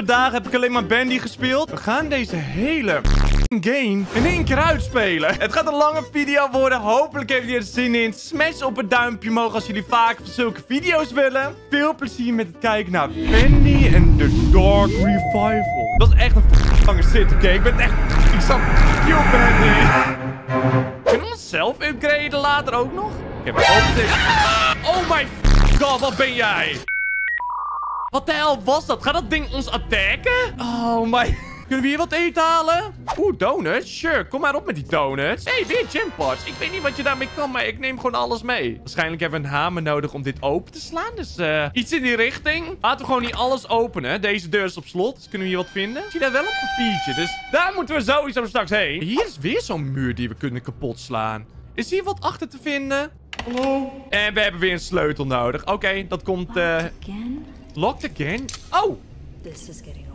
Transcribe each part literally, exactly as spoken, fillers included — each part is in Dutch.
afgelopen dagen heb ik alleen maar Bendy gespeeld. We gaan deze hele game in één keer uitspelen. Het gaat een lange video worden. Hopelijk heeft je er zin in. Smash op het duimpje omhoog als jullie vaak zulke video's willen. Veel plezier met het kijken naar Bendy and the Dark Revival. Dat is echt een lange zit, oké? Ik ben echt... Ik zat... Yo, Bendy. Kunnen we onszelf upgraden later ook nog? Ik heb het. Oh my god, wat ben jij? Wat de hel was dat? Gaat dat ding ons attacken? Oh my... Kunnen we hier wat eten halen? Oeh, donuts? Sure, kom maar op met die donuts. Hé, hey, weer gympads. Ik weet niet wat je daarmee kan, maar ik neem gewoon alles mee. Waarschijnlijk hebben we een hamer nodig om dit open te slaan. Dus eh, uh, iets in die richting. Laten we gewoon niet alles openen. Deze deur is op slot. Dus kunnen we hier wat vinden? Ik zie daar wel op papiertje. Dus daar moeten we sowieso straks heen. Hier is weer zo'n muur die we kunnen kapot slaan. Is hier wat achter te vinden? Hallo? En we hebben weer een sleutel nodig. Oké, okay, dat komt... Uh... Locked again? Oh! This is getting old.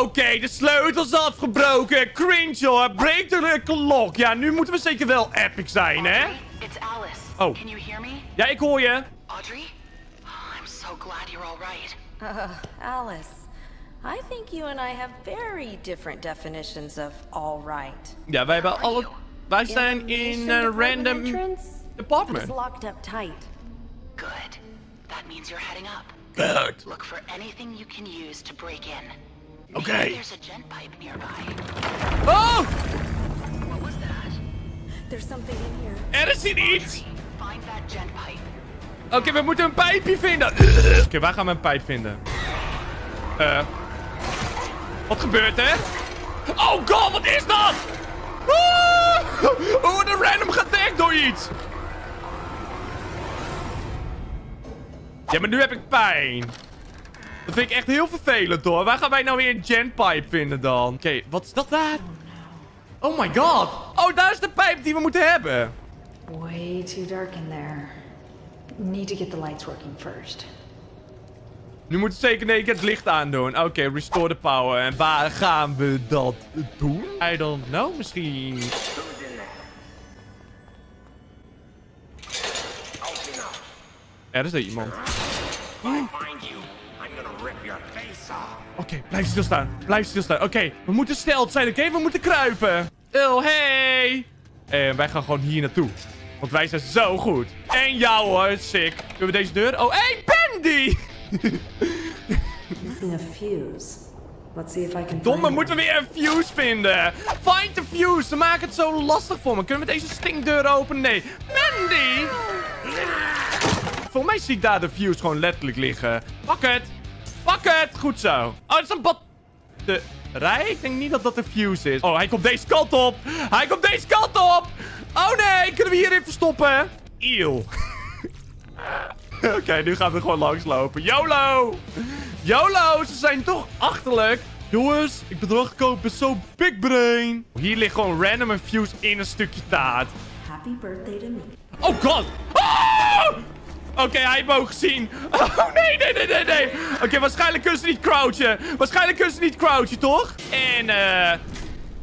Oké, okay, de sleutel is afgebroken. Cringe hoor. Breek de klok. Ja, nu moeten we zeker wel epic zijn, Audrey, hè? It's Alice. Oh. Can you hear me? Ja, ik hoor je. Audrey? Oh, I'm so glad you're all right. Uh, Alice, I think you and I have very different definitions of all right. Ja, wij hebben alle... Wij zijn in een random apartment. It's locked up tight. Good. That means you're heading up. Good. Look for anything you can use to break in. Maybe okay. There's a gent pipe nearby. Oh! What was that? There's something in here. Er is hier iets. Find that gent pipe. Oké, okay, we moeten een pijpje vinden. Oké, okay, waar gaan we een pijp vinden? Eh. Uh. Wat gebeurt er? Oh god, wat is dat? Ah! Oh, de random getagd door iets. Ja, maar nu heb ik pijn. Dat vind ik echt heel vervelend, hoor. Waar gaan wij nou weer een genpipe vinden dan? Oké, okay, wat is dat daar? Oh my god. Oh, daar is de pijp die we moeten hebben. Way too dark in there. Need to get the lights working first. Nu moeten we zeker nee, het licht aandoen. Oké, okay, restore the power. En waar gaan we dat doen? I don't know, misschien... Er is er iemand. Oké, okay, blijf stilstaan. Blijf stilstaan. Oké, okay, we moeten stealth zijn, oké? Okay? We moeten kruipen. Oh, hey. En wij gaan gewoon hier naartoe. Want wij zijn zo goed. En jou hoor, sick. Kunnen we deze deur? Oh, hey, Bendy! Domme, moeten we weer een fuse vinden. Find the fuse. Ze maken het zo lastig voor me. Kunnen we deze stinkdeur openen? Nee. Bendy! Voor mij zie ik daar de fuse gewoon letterlijk liggen. Pak het. Pak het. Goed zo. Oh, dat is een batterij. Ik denk niet dat dat de fuse is. Oh, hij komt deze kant op. Hij komt deze kant op. Oh nee, kunnen we hierin verstoppen? Eeuw. Oké, okay, nu gaan we gewoon langslopen. YOLO. YOLO, ze zijn toch achterlijk. Jongens, ik ben erachter gekomen. Ik ben zo big brain. Hier ligt gewoon random een fuse in een stukje taart. Happy birthday to me. Oh god. Oh! Oké, okay, hij heeft me ook gezien. Oh, nee, nee, nee, nee, nee. Oké, okay, waarschijnlijk kunnen ze niet crouchen. Waarschijnlijk kunnen ze niet crouchen, toch? En, eh... Uh,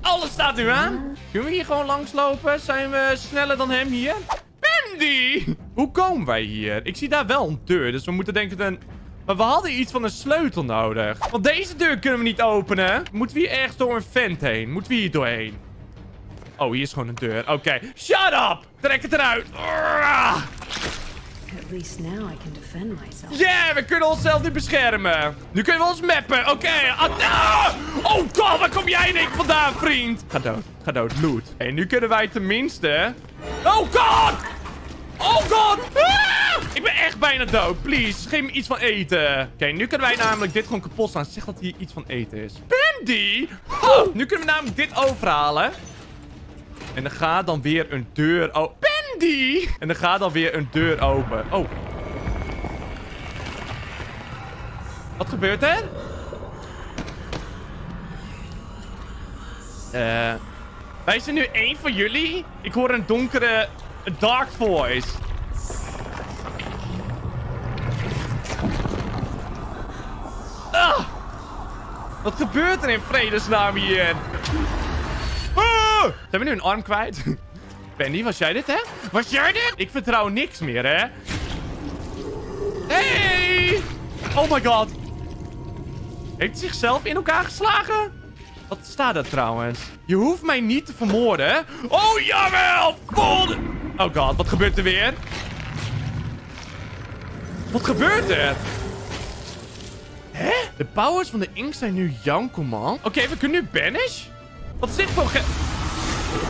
alles staat nu aan. Kunnen we hier gewoon langslopen? Zijn we sneller dan hem hier? Bendy! Hoe komen wij hier? Ik zie daar wel een deur, dus we moeten denk ik een... Maar we hadden iets van een sleutel nodig. Want deze deur kunnen we niet openen. Moeten we hier ergens door een vent heen? Moeten we hier doorheen? Oh, hier is gewoon een deur. Oké. Okay. Shut up! Trek het eruit. Urgh! At least now I can defend myself. Yeah, we kunnen onszelf nu beschermen. Nu kunnen we ons mappen. Oké. Okay. Ah, oh god, waar kom jij en ik vandaan, vriend? Ga dood. Ga dood. Loot. En hey, nu kunnen wij tenminste... Oh god! Oh god! Ah! Ik ben echt bijna dood. Please, geef me iets van eten. Oké, okay, nu kunnen wij namelijk dit gewoon kapot slaan. Zeg dat hier iets van eten is. Bendy! Oh, nu kunnen we namelijk dit overhalen. En dan gaat dan weer een deur... Oh, Bendy! En dan gaat dan weer een deur open. Oh. Wat gebeurt er? Eh... Uh, wij zijn nu één van jullie. Ik hoor een donkere... Een dark voice. Ah! Wat gebeurt er in vredesnaam hier? Zijn we nu een arm kwijt? Bendy, was jij dit, hè? Was jij dit? Ik vertrouw niks meer, hè? Hey! Oh my god. Heeft hij zichzelf in elkaar geslagen? Wat staat dat trouwens? Je hoeft mij niet te vermoorden. Oh, jawel! Vol! Oh god, wat gebeurt er weer? Wat gebeurt er? Hè? De powers van de Ink zijn nu jouw command. Oké, okay, we kunnen nu banish? Wat is dit voor ge...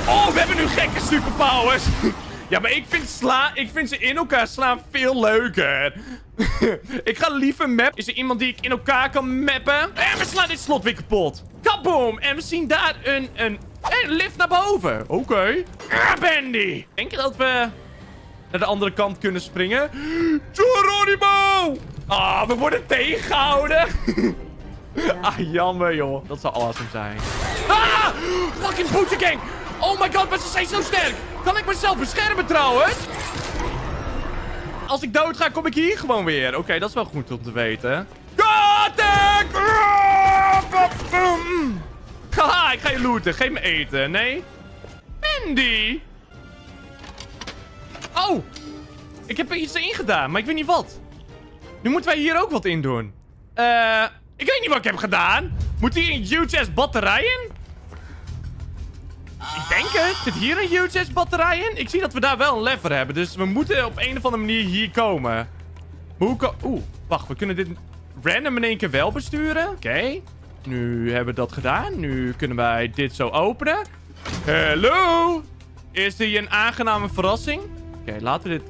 Oh, we hebben nu gekke superpowers. Ja, maar ik vind, sla ik vind ze in elkaar slaan veel leuker. Ik ga liever mappen. Is er iemand die ik in elkaar kan mappen? En we slaan dit slot weer kapot. Kaboom! En we zien daar een, een, een lift naar boven. Oké. Okay. Ah, Bendy! Denk je dat we naar de andere kant kunnen springen? Geronimo! Ah, we worden tegengehouden. Ah, jammer, joh. Dat zou awesome zijn. Ah! Fucking booty gang! Oh my god, maar ze zijn zo sterk! Kan ik mezelf beschermen trouwens? Als ik dood ga, kom ik hier gewoon weer. Oké, okay, dat is wel goed om te weten. Haha, ik ga je looten. Geef me eten. Nee? Bendy! Oh! Ik heb er iets in gedaan, maar ik weet niet wat. Nu moeten wij hier ook wat in doen. Eh... Uh, ik weet niet wat ik heb gedaan. Moet hier een huge ass batterij in? Ik denk het. Zit hier een huge ass batterij in? Ik zie dat we daar wel een lever hebben. Dus we moeten op een of andere manier hier komen. Maar hoe kan... Oeh, wacht. We kunnen dit random in één keer wel besturen. Oké. Okay. Nu hebben we dat gedaan. Nu kunnen wij dit zo openen. Hallo. Is dit een aangename verrassing? Oké, okay, laten we dit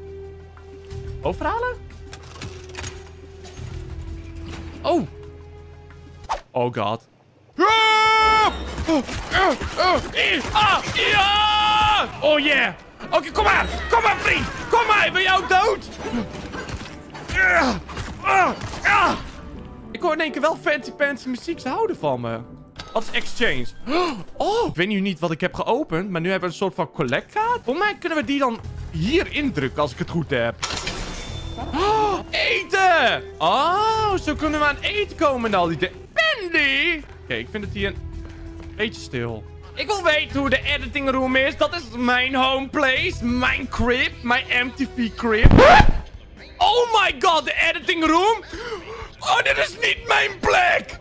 overhalen. Oh. Oh god. Oh yeah. Oké, okay, kom maar. Kom maar, vriend. Kom maar. Ben jij ook dood? Ik hoor in één keer wel fancy fancy muziek. Ze houden van me. Wat is exchange? Oh, ik weet nu niet wat ik heb geopend. Maar nu hebben we een soort van collectkaart. Volgens mij kunnen we die dan hier indrukken als ik het goed heb. Oh, eten. Oh, zo kunnen we aan eten komen en al die dingen. Bendy! Oké, okay, ik vind het hier een beetje stil. Ik wil weten hoe de editing room is. Dat is mijn home place. Mijn crib. Mijn M T V crib. Oh my god, de editing room. Oh, dit is niet mijn plek.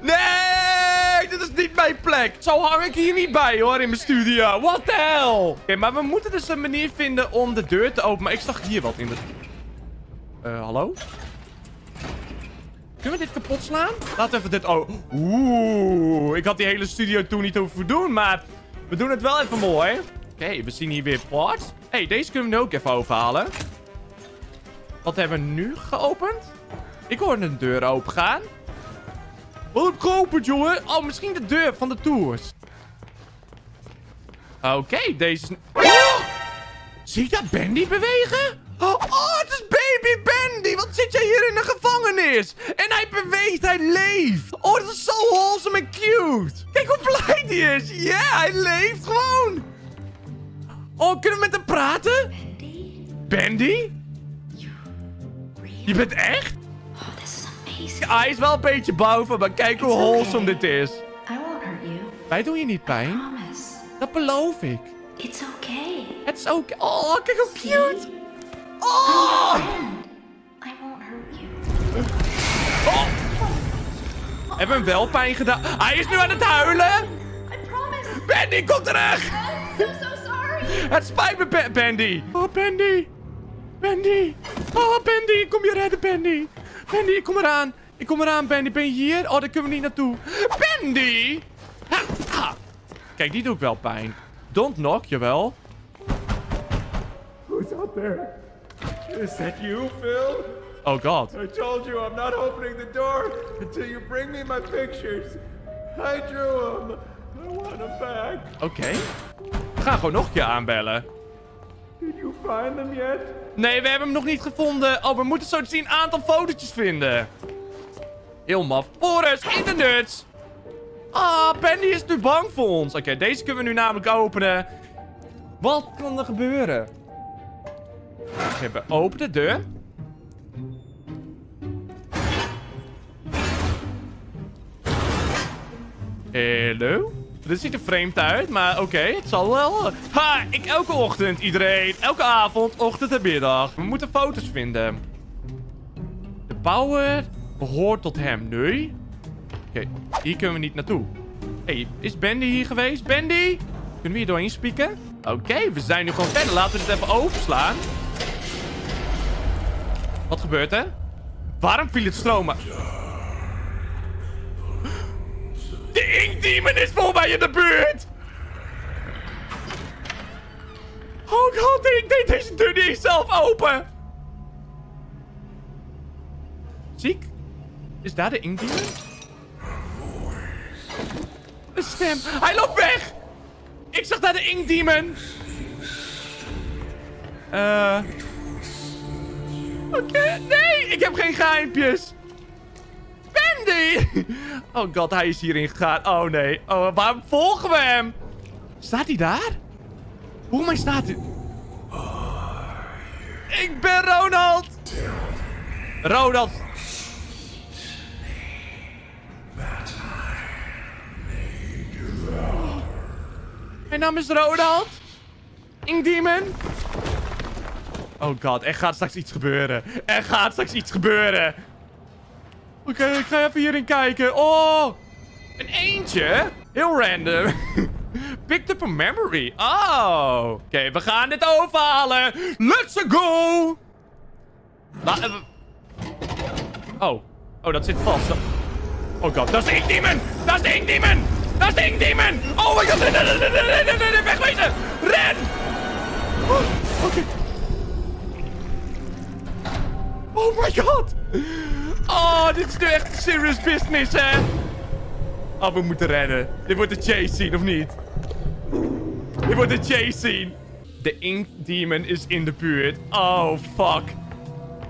Nee, dit is niet mijn plek. Zo hang ik hier niet bij, hoor, in mijn studio. What the hell? Oké, okay, maar we moeten dus een manier vinden om de deur te openen. Maar ik zag hier wat in de... Uh, hallo? Kunnen we dit kapot slaan? Laten we even dit... Oh. Oeh. Ik had die hele studio toen niet hoeven doen, maar we doen het wel even mooi. Oké, okay, we zien hier weer parts. Hé, hey, deze kunnen we nu ook even overhalen. Wat hebben we nu geopend? Ik hoor een deur open gaan. Wat heb ik geopend, jongen? Oh, misschien de deur van de tours. Oké, okay, deze... Oh! Zie ik dat Bendy bewegen? Oh, oh, het is baby Bendy. Wat zit jij hier in de gevangenis? En hij beweegt, hij leeft. Oh, dat is zo wholesome en cute. Kijk hoe blij die is. Ja, yeah, hij leeft gewoon. Oh, kunnen we met hem praten? Bendy? Bendy? Je bent echt? Oh, this is amazing. Ja, hij is wel een beetje boven, maar kijk hoe wholesome dit is. Wij doen je niet pijn. Dat beloof ik. It's okay. Het is oké. Oh, kijk hoe cute. Oh! I won't hurt you. Oh! Hebben we hem wel pijn gedaan? Hij is nu aan het huilen! I promise! Bendy, kom terug! I'm so, so sorry! Het spijt me, Bendy! Oh, Bendy! Bendy! Oh, Bendy, kom je redden, Bendy! Bendy, ik kom eraan! Ik kom eraan, Bendy! Ben je hier? Oh, daar kunnen we niet naartoe! Bendy! Ha, ha. Kijk, die doe ik wel pijn. Don't knock, jawel. Who's out there? Is that you, Phil? Oh, God. I told you I'm not opening the door until you bring me my pictures. I drew them. I want them back. Oké. Okay. We gaan gewoon nog een keer aanbellen. Did you find them yet? Nee, we hebben hem nog niet gevonden. Oh, we moeten zo te zien een aantal fotootjes vinden. Heel maf. Boris, in de nuts. Ah, Bendy is nu bang voor ons. Oké, okay, deze kunnen we nu namelijk openen. Wat kan er gebeuren? Oké, we openen de deur. Hallo? Dit ziet er vreemd uit, maar oké, okay, het zal wel. Ha, ik elke ochtend, iedereen. Elke avond, ochtend en middag. We moeten foto's vinden. De power behoort tot hem nu. Oké, okay, hier kunnen we niet naartoe. Hé, hey, is Bendy hier geweest? Bendy? Kunnen we hier doorheen spieken? Oké, okay, we zijn nu gewoon verder. Laten we dit even overslaan. Wat gebeurt er? Waarom viel het stromen? De Ink Demon is voor mij in de buurt! Oh god, ik deed deze deur niet zelf open! Ziek? Is daar de Ink Demon? Een stem. Hij loopt weg! Ik zag daar de Ink Demon! Eh... Uh... Oké, okay, nee, ik heb geen geheimpjes. Bendy! Oh god, hij is hierin gegaan. Oh nee, oh, waarom volgen we hem? Staat hij daar? Hoe mij staat hij? Ik ben Ronald! Ronald! Oh. Mijn naam is Ronald! Ink Demon! Oh god, er gaat straks iets gebeuren. Er gaat straks iets gebeuren. Oké, okay, ik ga even hierin kijken. Oh, een eentje. Heel random. Picked up a memory. Oh. Oké, okay, we gaan dit overhalen. Let's go. La uh, oh. Oh, dat zit vast. Oh god, dat is de Ink Demon. Dat is de Ink Demon. Dat is de Ink Demon. Oh my god. Wegwezen. Ren. Oh, oké. Okay. Oh my god! Oh, dit is nu echt serious business, hè? Oh, we moeten rennen. Dit wordt de chase scene, of niet? Dit wordt de chase scene. De Ink Demon is in de buurt. Oh, fuck.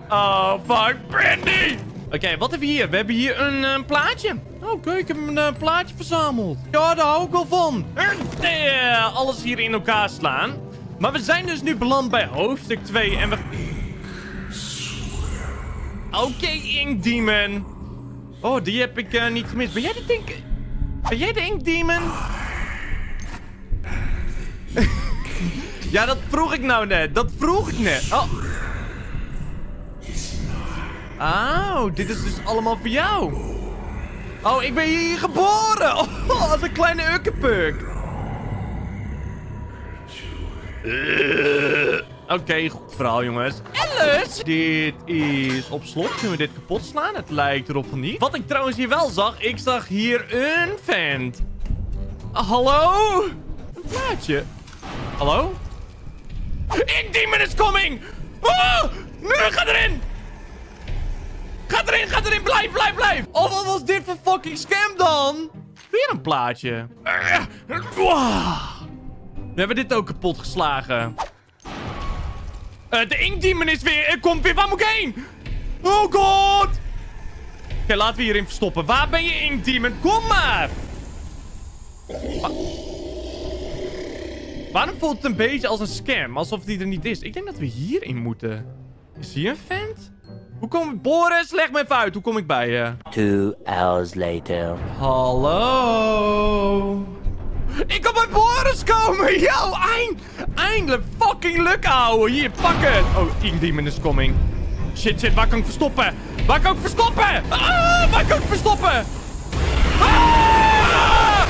Oh, fuck. Bendy! Oké, okay, wat hebben we hier? We hebben hier een uh, plaatje. Oké, okay, ik heb een uh, plaatje verzameld. Ja, daar hou ik wel van. Uh, alles hier in elkaar slaan. Maar we zijn dus nu beland bij hoofdstuk twee en we... Oké, okay, Ink Demon. Oh, die heb ik uh, niet gemist. Ben jij de denk... Ben jij de Ink Demon? Ja, dat vroeg ik nou net. Dat vroeg ik net. Oh. Oh, dit is dus allemaal voor jou. Oh, ik ben hier geboren. Oh, als een kleine ukkepeuk. Uh. Oké, okay, goed verhaal, jongens. Alice! Dit is op slot. Kunnen we dit kapot slaan? Het lijkt erop van niet. Wat ik trouwens hier wel zag, ik zag hier een vent. Uh, hallo? Een plaatje. Hallo? Ink Demon is coming! Oh! Nu, ga erin! Ga erin, ga erin! Blijf, blijf, blijf! Oh, wat was dit voor fucking scam dan? Weer een plaatje. We hebben dit ook kapot geslagen. Uh, de Ink Demon is weer... Er komt weer... Waar moet ik heen? Oh god! Oké, okay, laten we hierin verstoppen. Waar ben je, Ink Demon? Kom maar! Wa Waarom voelt het een beetje als een scam? Alsof die er niet is. Ik denk dat we hierin moeten. Is hier een vent? Hoe kom ik... Boris, leg me even uit. Hoe kom ik bij je? Two hours later. Hallo? Ik kan bij Boris komen! Yo, eind, eindelijk fucking lukken, ouwe! Hier, pak het! Oh, Ink Demon is coming. Shit, shit, waar kan ik verstoppen? Waar kan ik verstoppen? Ah, waar kan ik verstoppen? Ah,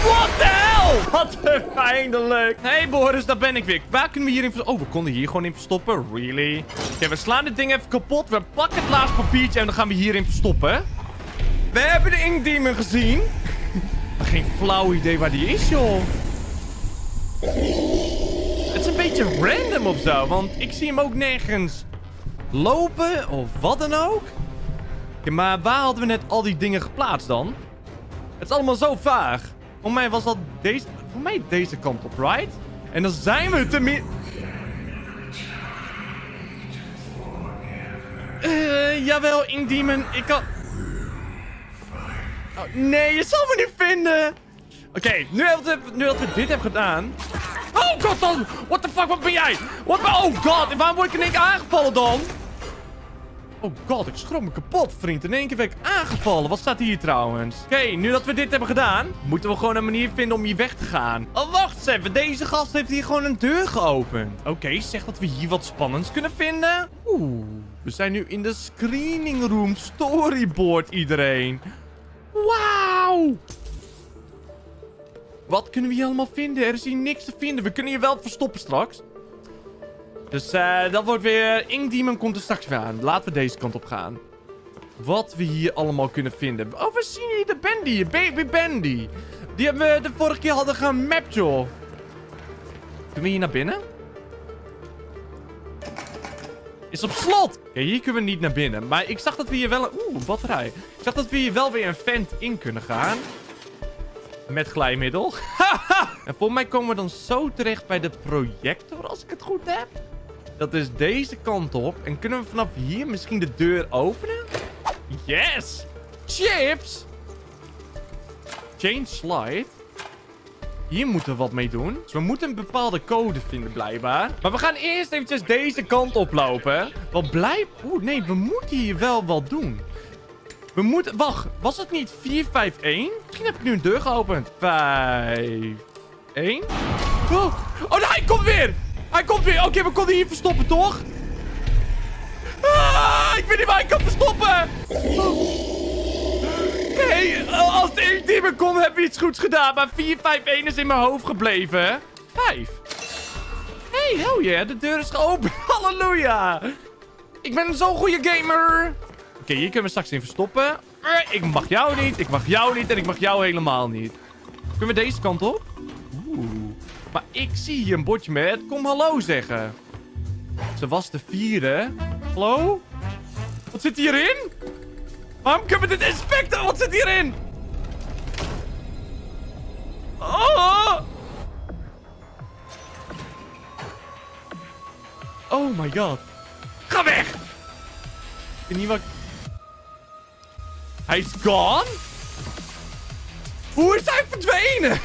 what the hell? Wat eindelijk! Hé, hey, Boris, daar ben ik weer. Waar kunnen we hierin verstoppen? Oh, we konden hier gewoon in verstoppen? Really? Oké, okay, we slaan dit ding even kapot. We pakken het laatste papiertje en dan gaan we hierin verstoppen. We hebben de Ink Demon gezien. Geen flauw idee waar die is, joh. Het is een beetje random of zo, want ik zie hem ook nergens lopen of wat dan ook. Okay, maar waar hadden we net al die dingen geplaatst dan? Het is allemaal zo vaag. Voor mij was dat deze... Voor mij deze kant op, right? En dan zijn we te meer... Uh, jawel, Ink Demon. Ik kan... Oh, nee, je zal me niet vinden. Oké, okay, nu, nu dat we dit hebben gedaan... Oh god, dan! What the fuck, wat ben jij? What, oh god, waarom word ik in één keer aangevallen dan? Oh god, ik schrok me kapot, vriend. In één keer werd ik aangevallen. Wat staat hier trouwens? Oké, okay, nu dat we dit hebben gedaan... moeten we gewoon een manier vinden om hier weg te gaan. Oh, wacht eens even. Deze gast heeft hier gewoon een deur geopend. Oké, okay, zeg dat we hier wat spannends kunnen vinden. Oeh, we zijn nu in de screening room storyboard, iedereen. Wauw! Wat kunnen we hier allemaal vinden? Er is hier niks te vinden. We kunnen hier wel verstoppen straks. Dus uh, dat wordt weer... Ink Demon komt er straks weer aan. Laten we deze kant op gaan. Wat we hier allemaal kunnen vinden. Oh, we zien hier de Bendy. Baby Bendy. Die hebben we de vorige keer hadden gemapt, joh. Kunnen we hier naar binnen? Is op slot. Oké, okay, hier kunnen we niet naar binnen. Maar ik zag dat we hier wel... Een... Oeh, batterij. Ik zag dat we hier wel weer een vent in kunnen gaan. Met glijmiddel. En volgens mij komen we dan zo terecht bij de projector, als ik het goed heb. Dat is deze kant op. En kunnen we vanaf hier misschien de deur openen? Yes! Chips! Chain slide. Hier moeten we wat mee doen. Dus we moeten een bepaalde code vinden, blijkbaar. Maar we gaan eerst eventjes deze kant oplopen. Want blijf... Oeh, nee, we moeten hier wel wat doen. We moeten... Wacht, was het niet vier vijf een? Misschien heb ik nu een deur geopend. vijf één. Oh, oh nee, hij komt weer! Hij komt weer! Oké, okay, we konden hier verstoppen, toch? Ah, ik weet niet waar ik kan verstoppen! Oh. Hey, als de Ink Demon komt, heb je iets goeds gedaan. Maar vier vijf een is in mijn hoofd gebleven. vijf. Hey, hell yeah. De deur is geopend. Halleluja. Ik ben zo'n goede gamer. Oké, okay, hier kunnen we straks in verstoppen. Ik mag jou niet. Ik mag jou niet. En ik mag jou helemaal niet. Kunnen we deze kant op? Oeh. Maar ik zie hier een bordje met. Kom hallo zeggen. Ze was de vierde. Hallo? Wat zit hierin? Waarom kunnen we dit inspecten? Wat zit hierin? Oh! Oh my god. Ga weg! Ik weet niet wat... Hij is gone? Hoe is hij verdwenen?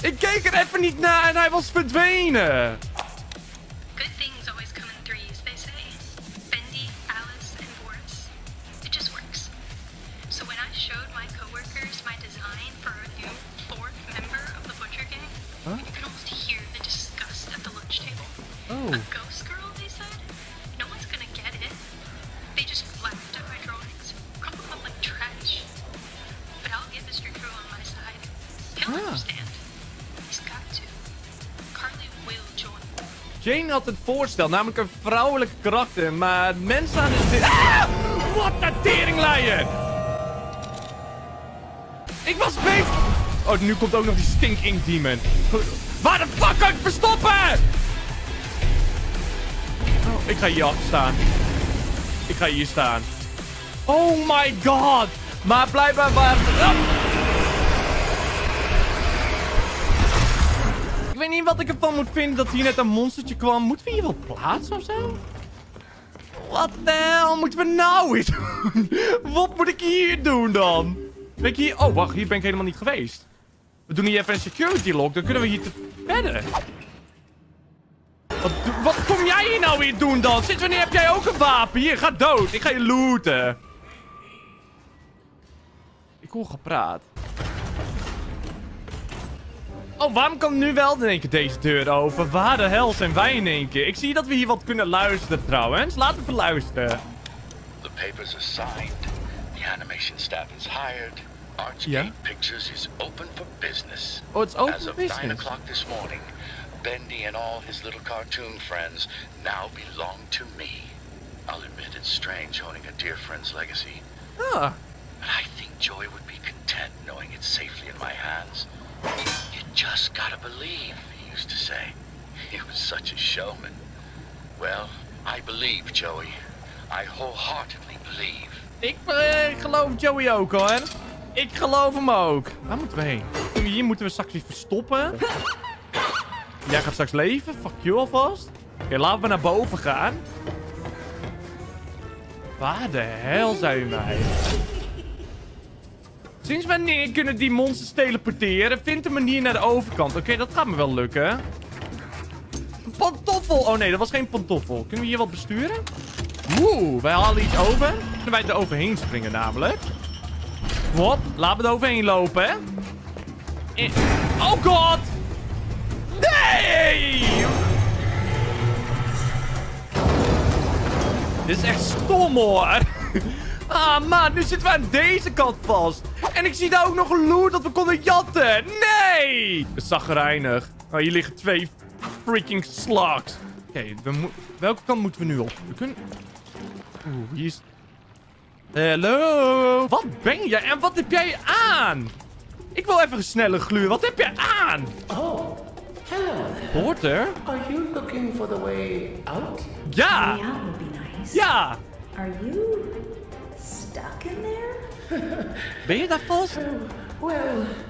Ik keek er even niet naar en hij was verdwenen. Good things always come in threes, they say. Bendy, Alice en Boris. It just works. So when I showed my coworkers my design for a new fourth member of the butcher gang, huh? You could almost hear the disgust at the lunch table. Oh. A ghost girl, they said. No one's gonna get it. They just laughed at my drawings, crumpled them up like trash. But I'll get Mister Drew on my side. He'll ah. understand. He's got to. Carly will join. Jane had het voorstel, namelijk een vrouwelijke karakter, maar mensen aan het... Ah! Wat een teringleier! Ik was bezig... Oh, nu komt ook nog die stink Ink Demon. Waar de fuck kan ik verstoppen? Oh, ik ga hier achter staan. Ik ga hier staan. Oh my god! Maar blijkbaar waar... Oh. Ik weet niet wat ik ervan moet vinden dat hier net een monstertje kwam. Moeten we hier wel plaatsen of zo? Wat de hel moeten we nou eens doen? Wat moet ik hier doen dan? Ben ik hier... Oh, wacht. Hier ben ik helemaal niet geweest. We doen hier even een security lock. Dan kunnen we hier te verder. Wat, wat kom jij hier nou weer doen dan? Sinds wanneer heb jij ook een wapen? Hier, ga dood. Ik ga je looten. Ik hoor gepraat. Oh, waarom kan nu wel in één keer deze deur open? Waar de hel zijn wij in één keer? Ik zie dat we hier wat kunnen luisteren trouwens. Laten we even luisteren. The papers are signed. The animation staff is hired. Archgate yeah. Pictures is open for business. Oh, it's open for business. As of nine o'clock this morning, Bendy and all his little cartoon friends now belong to me. I'll admit it's strange owning a dear friend's legacy. Ah. But I think Joey would be content knowing it's safely in my hands. You just gotta believe, he used to say. He was such a showman. Well, I believe, Joey. I wholeheartedly believe. Ik uh, geloof Joey ook, hoor. Ik geloof hem ook. Waar moeten we heen? Hier moeten we straks weer verstoppen. Jij gaat straks leven. Fuck you alvast. Oké, okay, laten we naar boven gaan. Waar de hel zijn wij? Sinds wanneer kunnen die monsters teleporteren? Vind een manier naar de overkant. Oké, okay, dat gaat me wel lukken. Pantoffel! Oh nee, dat was geen pantoffel. Kunnen we hier wat besturen? Oeh, wij halen iets over. Kunnen wij er overheen springen namelijk? Wat? Laat me er overheen lopen, hè? Eh. Oh god! Nee! Dit is echt stom, hoor. Ah, maat, nu zitten we aan deze kant vast. En ik zie daar ook nog een loer dat we konden jatten. Nee! Het zagrijnig. Oh, hier liggen twee freaking slugs. Oké, okay, we welke kant moeten we nu op? We kunnen... Oeh, hier is... Hallo? Wat ben jij en wat heb jij aan? Ik wil even sneller gluren. Wat heb jij aan? Oh, hello. Porter? Are you looking for the way out? Ja! The way out would be nice. Ja! Are you stuck in there? Ben je daar vast? Uh, well,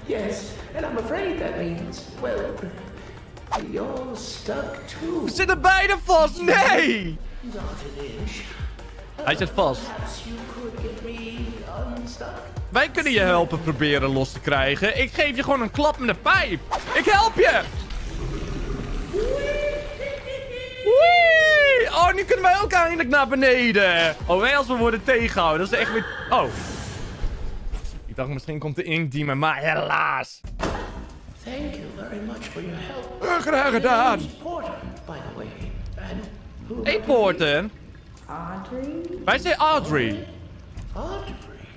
yes. And I'm afraid that means, well, you're stuck too. We zitten beide vast. Nee! Not an inch. Hij zit vast. Wij kunnen je helpen proberen los te krijgen. Ik geef je gewoon een klap met een pijp. Ik help je. Wee! Oh, nu kunnen wij ook eindelijk naar beneden. Oh, wij als we worden tegenhouden. Dat is echt weer... Oh. Ik dacht misschien komt de Ink Demon, maar helaas. Thank you very much for your help. Graag gedaan. Hey, Porter. Audrey? Wij zijn Audrey. Audrey.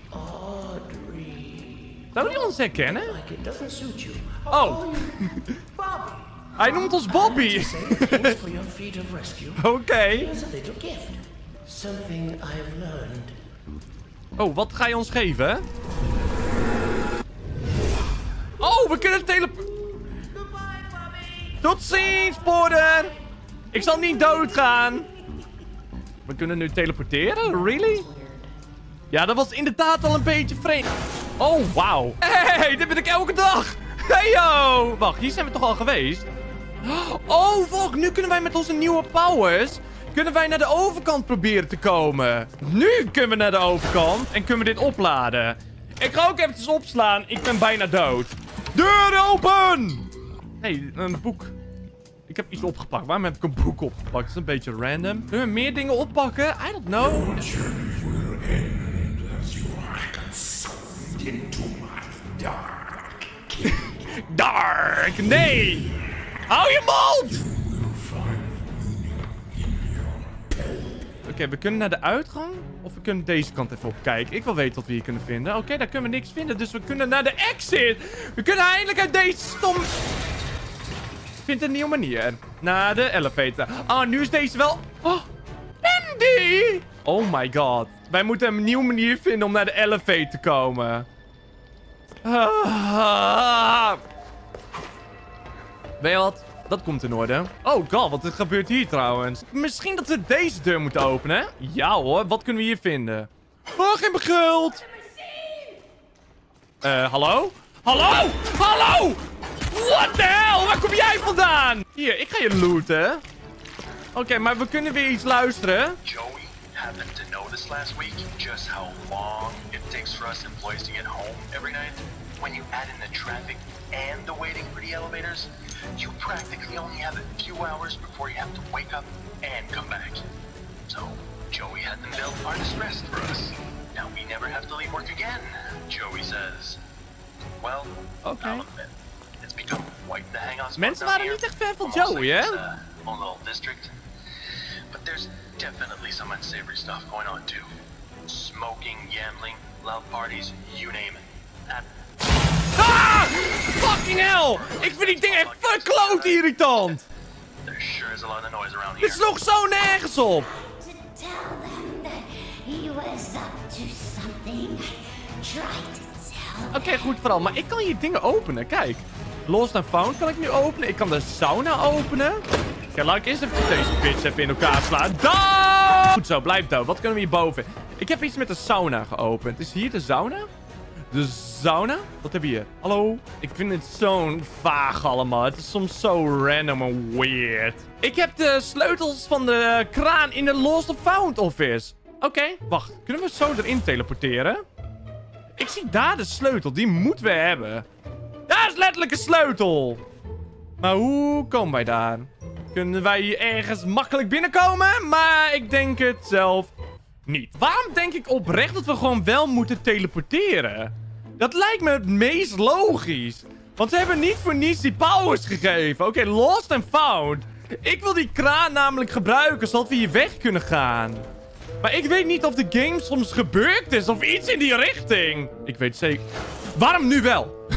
Audrey. Zou die ons herkennen? Oh. Hij noemt ons Bobby. Oké. Okay. Oh, wat ga je ons geven? Oh, we kunnen tele... Tot ziens, Porter. Ik zal niet doodgaan. We kunnen nu teleporteren? Really? Ja, dat was inderdaad al een beetje vreemd. Oh, wauw. Hey, dit ben ik elke dag. Hey, yo. Wacht, hier zijn we toch al geweest? Oh, fuck. Nu kunnen wij met onze nieuwe powers... kunnen wij naar de overkant proberen te komen. Nu kunnen we naar de overkant en kunnen we dit opladen. Ik ga ook eventjes opslaan. Ik ben bijna dood. Deur open! Hey, een boek... Ik heb iets opgepakt. Waarom heb ik een boek opgepakt? Dat is een beetje random. Kunnen we meer dingen oppakken? I don't know. Dark! Nee! Hou je mond! Oké, okay, we kunnen naar de uitgang. Of we kunnen deze kant even opkijken. Ik wil weten wat we hier kunnen vinden. Oké, okay, daar kunnen we niks vinden. Dus we kunnen naar de exit. We kunnen eindelijk uit deze stom... Ik vind een nieuwe manier. Naar de elevator. Ah, nu is deze wel... Oh, Bendy! Oh my god. Wij moeten een nieuwe manier vinden om naar de elevator te komen. Ah. Weet je wat? Dat komt in orde. Oh god, wat er gebeurt hier trouwens. Misschien dat we deze deur moeten openen. Ja hoor, wat kunnen we hier vinden? Oh, geen beguld! Eh, uh, hallo? Hallo? Hallo? What the hell? Waar kom jij vandaan? Hier, ik ga je looten. Oké, okay, maar we kunnen weer iets luisteren. Joey happened to notice last week just how long it takes for us employees to get home every night. When you add in the traffic and the waiting for the elevators, you practically only have a few hours before you have to wake up and come back. So Joey had them build artist rest for us. Now we never have to leave work again, Joey says. Well, okay. I'll admit. Mensen waren niet echt fan van Joey, hè? Ah! Fucking hell! Ik vind die dingen echt verkloot irritant! Dit sloeg zo nergens op! Oké, okay, goed vooral. Maar ik kan hier dingen openen, kijk. Lost and Found kan ik nu openen. Ik kan de sauna openen. Ja, laat ik eerst even deze bitch even in elkaar slaan. Dood! Goed zo, blijf dood. Wat kunnen we hierboven? Ik heb iets met de sauna geopend. Is hier de sauna? De sauna? Wat hebben we hier? Hallo? Ik vind het zo'n vaag allemaal. Het is soms zo random en weird. Ik heb de sleutels van de kraan in de Lost and Found office. Oké, okay, wacht. Kunnen we zo erin teleporteren? Ik zie daar de sleutel. Die moeten we hebben. Daar is letterlijk een sleutel. Maar hoe komen wij daar? Kunnen wij hier ergens makkelijk binnenkomen? Maar ik denk het zelf niet. Waarom denk ik oprecht dat we gewoon wel moeten teleporteren? Dat lijkt me het meest logisch. Want ze hebben niet voor niets die powers gegeven. Oké, okay, Lost and Found. Ik wil die kraan namelijk gebruiken zodat we hier weg kunnen gaan. Maar ik weet niet of de game soms gebeurd is of iets in die richting. Ik weet zeker... Waarom nu wel?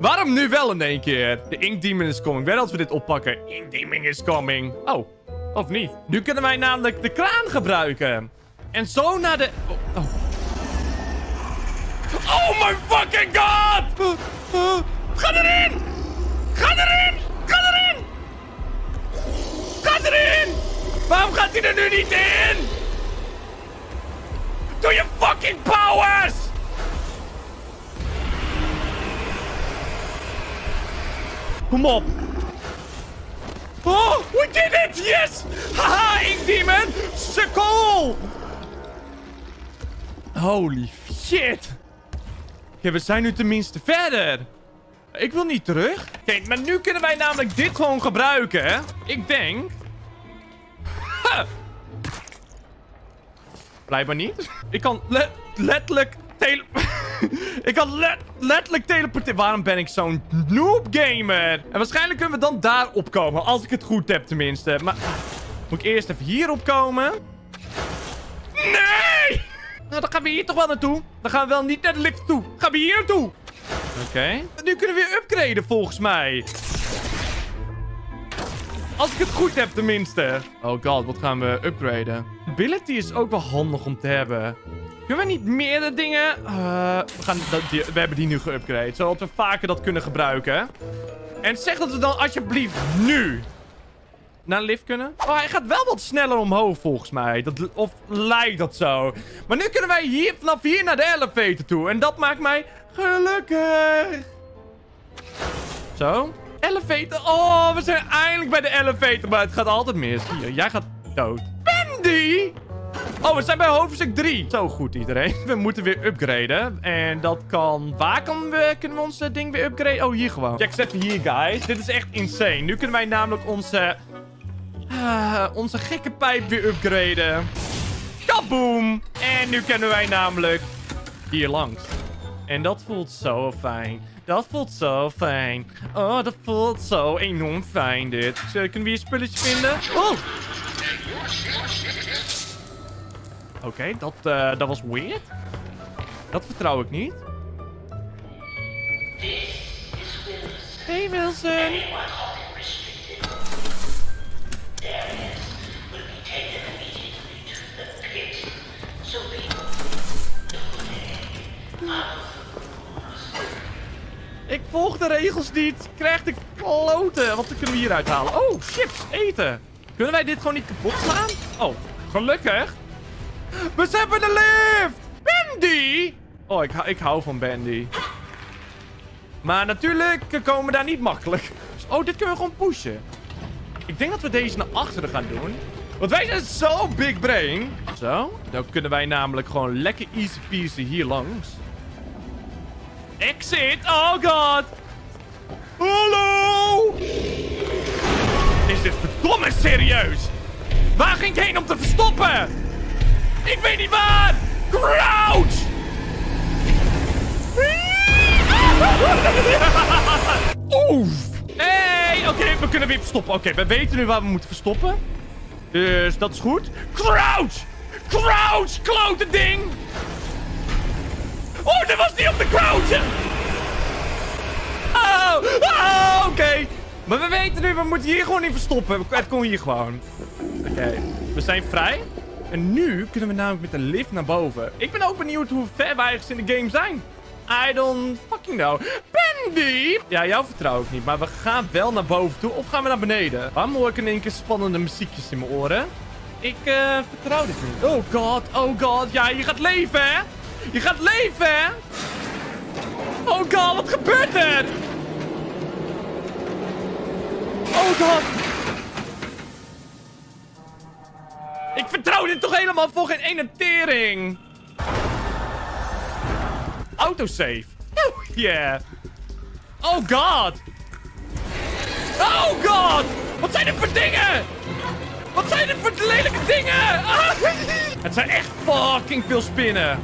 Waarom nu wel in één keer? De Ink Demon is coming. Wel dat we dit oppakken. Ink Demon is coming. Oh, of niet? Nu kunnen wij namelijk de kraan gebruiken. En zo naar de... Oh, oh. Oh my fucking god! Ga erin! Ga erin! Ga erin! Ga erin! Waarom gaat hij er nu niet in? Doe je fucking powers! Kom op. Oh, we did it! Yes! Haha, Ink Demon! Sukkel! Holy shit! Ja, we zijn nu tenminste verder. Ik wil niet terug. Kijk, maar nu kunnen wij namelijk dit gewoon gebruiken, hè? Ik denk... Ha! Blijkbaar niet. Ik kan le letterlijk tele... ik kan le letterlijk teleporteren. Waarom ben ik zo'n noob gamer? En waarschijnlijk kunnen we dan daarop komen. Als ik het goed heb tenminste. Maar moet ik eerst even hierop komen? Nee! Nou, dan gaan we hier toch wel naartoe. Dan gaan we wel niet naar de lift toe. Dan gaan we hier naartoe. Oké. Okay. Nu kunnen we weer upgraden volgens mij. Als ik het goed heb tenminste. Oh god, wat gaan we upgraden? Ability is ook wel handig om te hebben. Kunnen we niet meerdere dingen... Uh, we, gaan, die, we hebben die nu geupgrade. Zodat we vaker dat kunnen gebruiken. En zeg dat we dan alsjeblieft nu... naar een lift kunnen. Oh, hij gaat wel wat sneller omhoog volgens mij. Dat, of lijkt dat zo. Maar nu kunnen wij hier vanaf hier naar de elevator toe. En dat maakt mij gelukkig. Zo. Elevator. Oh, we zijn eindelijk bij de elevator. Maar het gaat altijd mis. Hier, jij gaat dood. Bendy! Oh, we zijn bij hoofdstuk drie. Zo goed iedereen. We moeten weer upgraden. En dat kan... Waar kan we, kunnen we ons ding weer upgraden? Oh, hier gewoon. Check eens even hier, guys. Dit is echt insane. Nu kunnen wij namelijk onze... Uh, onze gekke pijp weer upgraden. Kaboom! En nu kunnen wij namelijk hier langs. En dat voelt zo fijn. Dat voelt zo fijn. Oh, dat voelt zo enorm fijn dit. Dus, uh, kunnen we hier spulletjes vinden? Oh! Oké, okay, dat, uh, dat was weird. Dat vertrouw ik niet. Hey Wilson! Ik volg de regels niet. Ik krijg de kloten. Wat kunnen we hier uithalen? Oh, chips. Eten. Kunnen wij dit gewoon niet kapot slaan? Oh, gelukkig. We zijn bij de lift. Bendy. Oh, ik, ik hou van Bendy. Maar natuurlijk komen we daar niet makkelijk. Oh, dit kunnen we gewoon pushen. Ik denk dat we deze naar achteren gaan doen. Want wij zijn zo big brain. Zo. Dan kunnen wij namelijk gewoon lekker easy peasy hier langs. Exit. Oh god. Hallo. Is dit verdomme serieus? Waar ging ik heen om te verstoppen? Ik weet niet waar. Crouch. Oef. Hey, oké, okay, we kunnen weer verstoppen. Oké, okay, we weten nu waar we moeten verstoppen. Dus dat is goed. Crouch! Crouch, klote ding! Oh, dat was niet op de crouchen! Oh, oh oké. Okay. Maar we weten nu, we moeten hier gewoon in verstoppen. Het kon hier gewoon. Oké, okay. We zijn vrij. En nu kunnen we namelijk met de lift naar boven. Ik ben ook benieuwd hoe ver wij ergens in de game zijn. I don't fucking know. Bendy! Ja, jou vertrouw ik niet. Maar we gaan wel naar boven toe. Of gaan we naar beneden? Waarom hoor ik in één keer spannende muziekjes in mijn oren? Ik uh, vertrouw dit niet. Oh god, oh god. Ja, je gaat leven, hè? Je gaat leven, hè? Oh god, wat gebeurt er? Oh god. Ik vertrouw dit toch helemaal voor geen ene tering. Autosave. Oh, yeah. Oh, god. Oh, god. Wat zijn dit voor dingen? Wat zijn dit voor lelijke dingen? Ah. Het zijn echt fucking veel spinnen.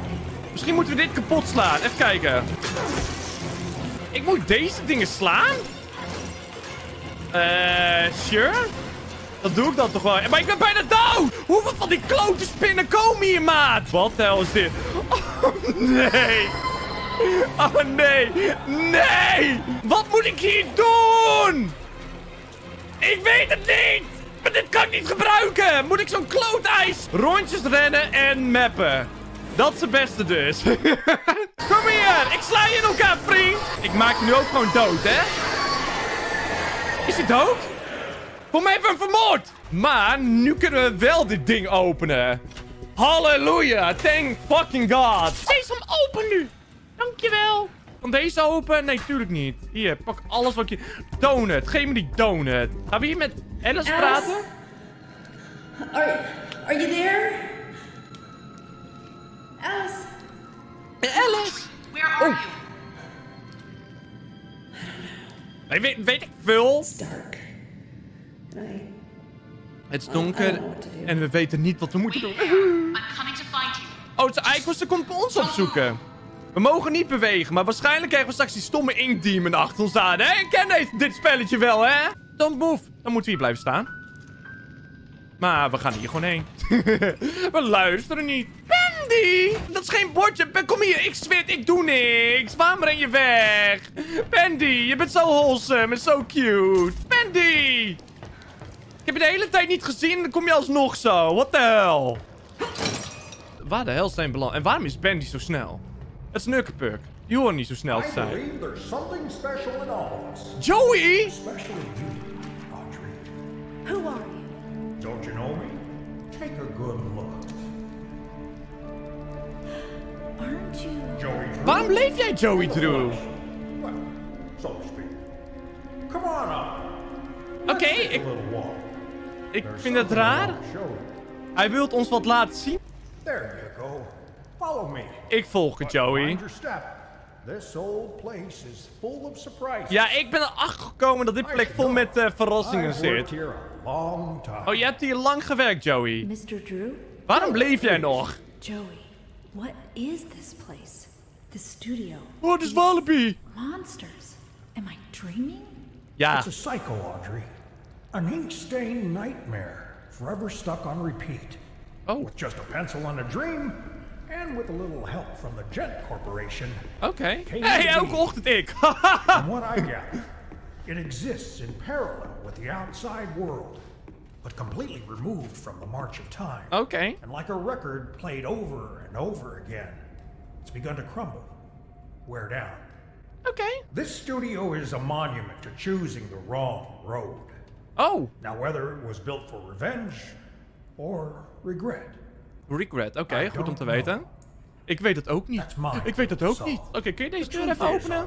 Misschien moeten we dit kapot slaan. Even kijken. Ik moet deze dingen slaan? Eh, uh, sure. Dat doe ik dan toch wel. Maar ik ben bijna dood! Hoeveel van die klote spinnen komen hier, maat? Wat de hel is dit? Oh, nee! Oh, nee! Nee! Wat moet ik hier doen? Ik weet het niet! Maar dit kan ik niet gebruiken! Moet ik zo'n kloot ijs? Rondjes rennen en mappen. Dat is het beste dus. Kom hier! Ik sla je in elkaar, vriend! Ik maak je nu ook gewoon dood, hè? Is hij dood? Voor mij heeft hem vermoord! Maar nu kunnen we wel dit ding openen. Halleluja! Thank fucking god! Sesam, open nu! Dankjewel! Kan deze open? Nee, tuurlijk niet. Hier, pak alles wat je... Donut, geef me die donut. Gaan we hier met Alice, Alice? praten? Are, are you there? Alice? Alice? Where are oh. you? Nee, weet, weet ik veel. It's dark. I... Het is donker en we weten niet wat we moeten doen. Oh, de eikels, ze komt ons opzoeken. We mogen niet bewegen, maar waarschijnlijk krijgen we straks die stomme Ink Demon achter ons aan, hè? Ik ken dit spelletje wel, hè? Don't move. Dan moeten we hier blijven staan. Maar we gaan hier gewoon heen. We luisteren niet. Bendy! Dat is geen bordje. Kom hier, ik zwit, ik doe niks. Waarom ren je weg? Bendy, je bent zo wholesome en zo cute. Bendy! Ik heb je de hele tijd niet gezien en dan kom je alsnog zo. What the hell? Waar de hel zijn beland? En waarom is Bendy zo snel? Het is een ukkerpuk. Je hoort niet zo snel te zijn. Joey! Who are you? Don't you know me? Take a good look. Aren't you? Joey Drew? Waarom leef jij Joey Drew? Well, so to speak. Come on up. Oké, okay, ik... Ik vind het raar. Hij wil ons wat laten zien. Ik volg het, Joey. Ja, ik ben erachter gekomen dat dit plek vol met uh, verrassingen zit. Oh, je hebt hier lang gewerkt, Joey. mister Drew? Waarom bleef jij nog? Joey, what is this place? The studio. Oh, het is Wallaby. Monsters. Am I dreaming? Ja. It's a psycho, Audrey. An ink-stained nightmare, forever stuck on repeat. Oh. With just a pencil and a dream, and with a little help from the Gent Corporation. Okay. Hey, elke ochtend ik. From what I gather, it exists in parallel with the outside world, but completely removed from the march of time. Okay. And like a record played over and over again, it's begun to crumble, wear down. Okay. This studio is a monument to choosing the wrong road. Oh. Now, whether it was built for revenge or regret. Regret, oké, okay, goed om te know. weten. Ik weet het ook niet. Ik weet het ook so, niet. Oké, okay, kun je deze deur even openen?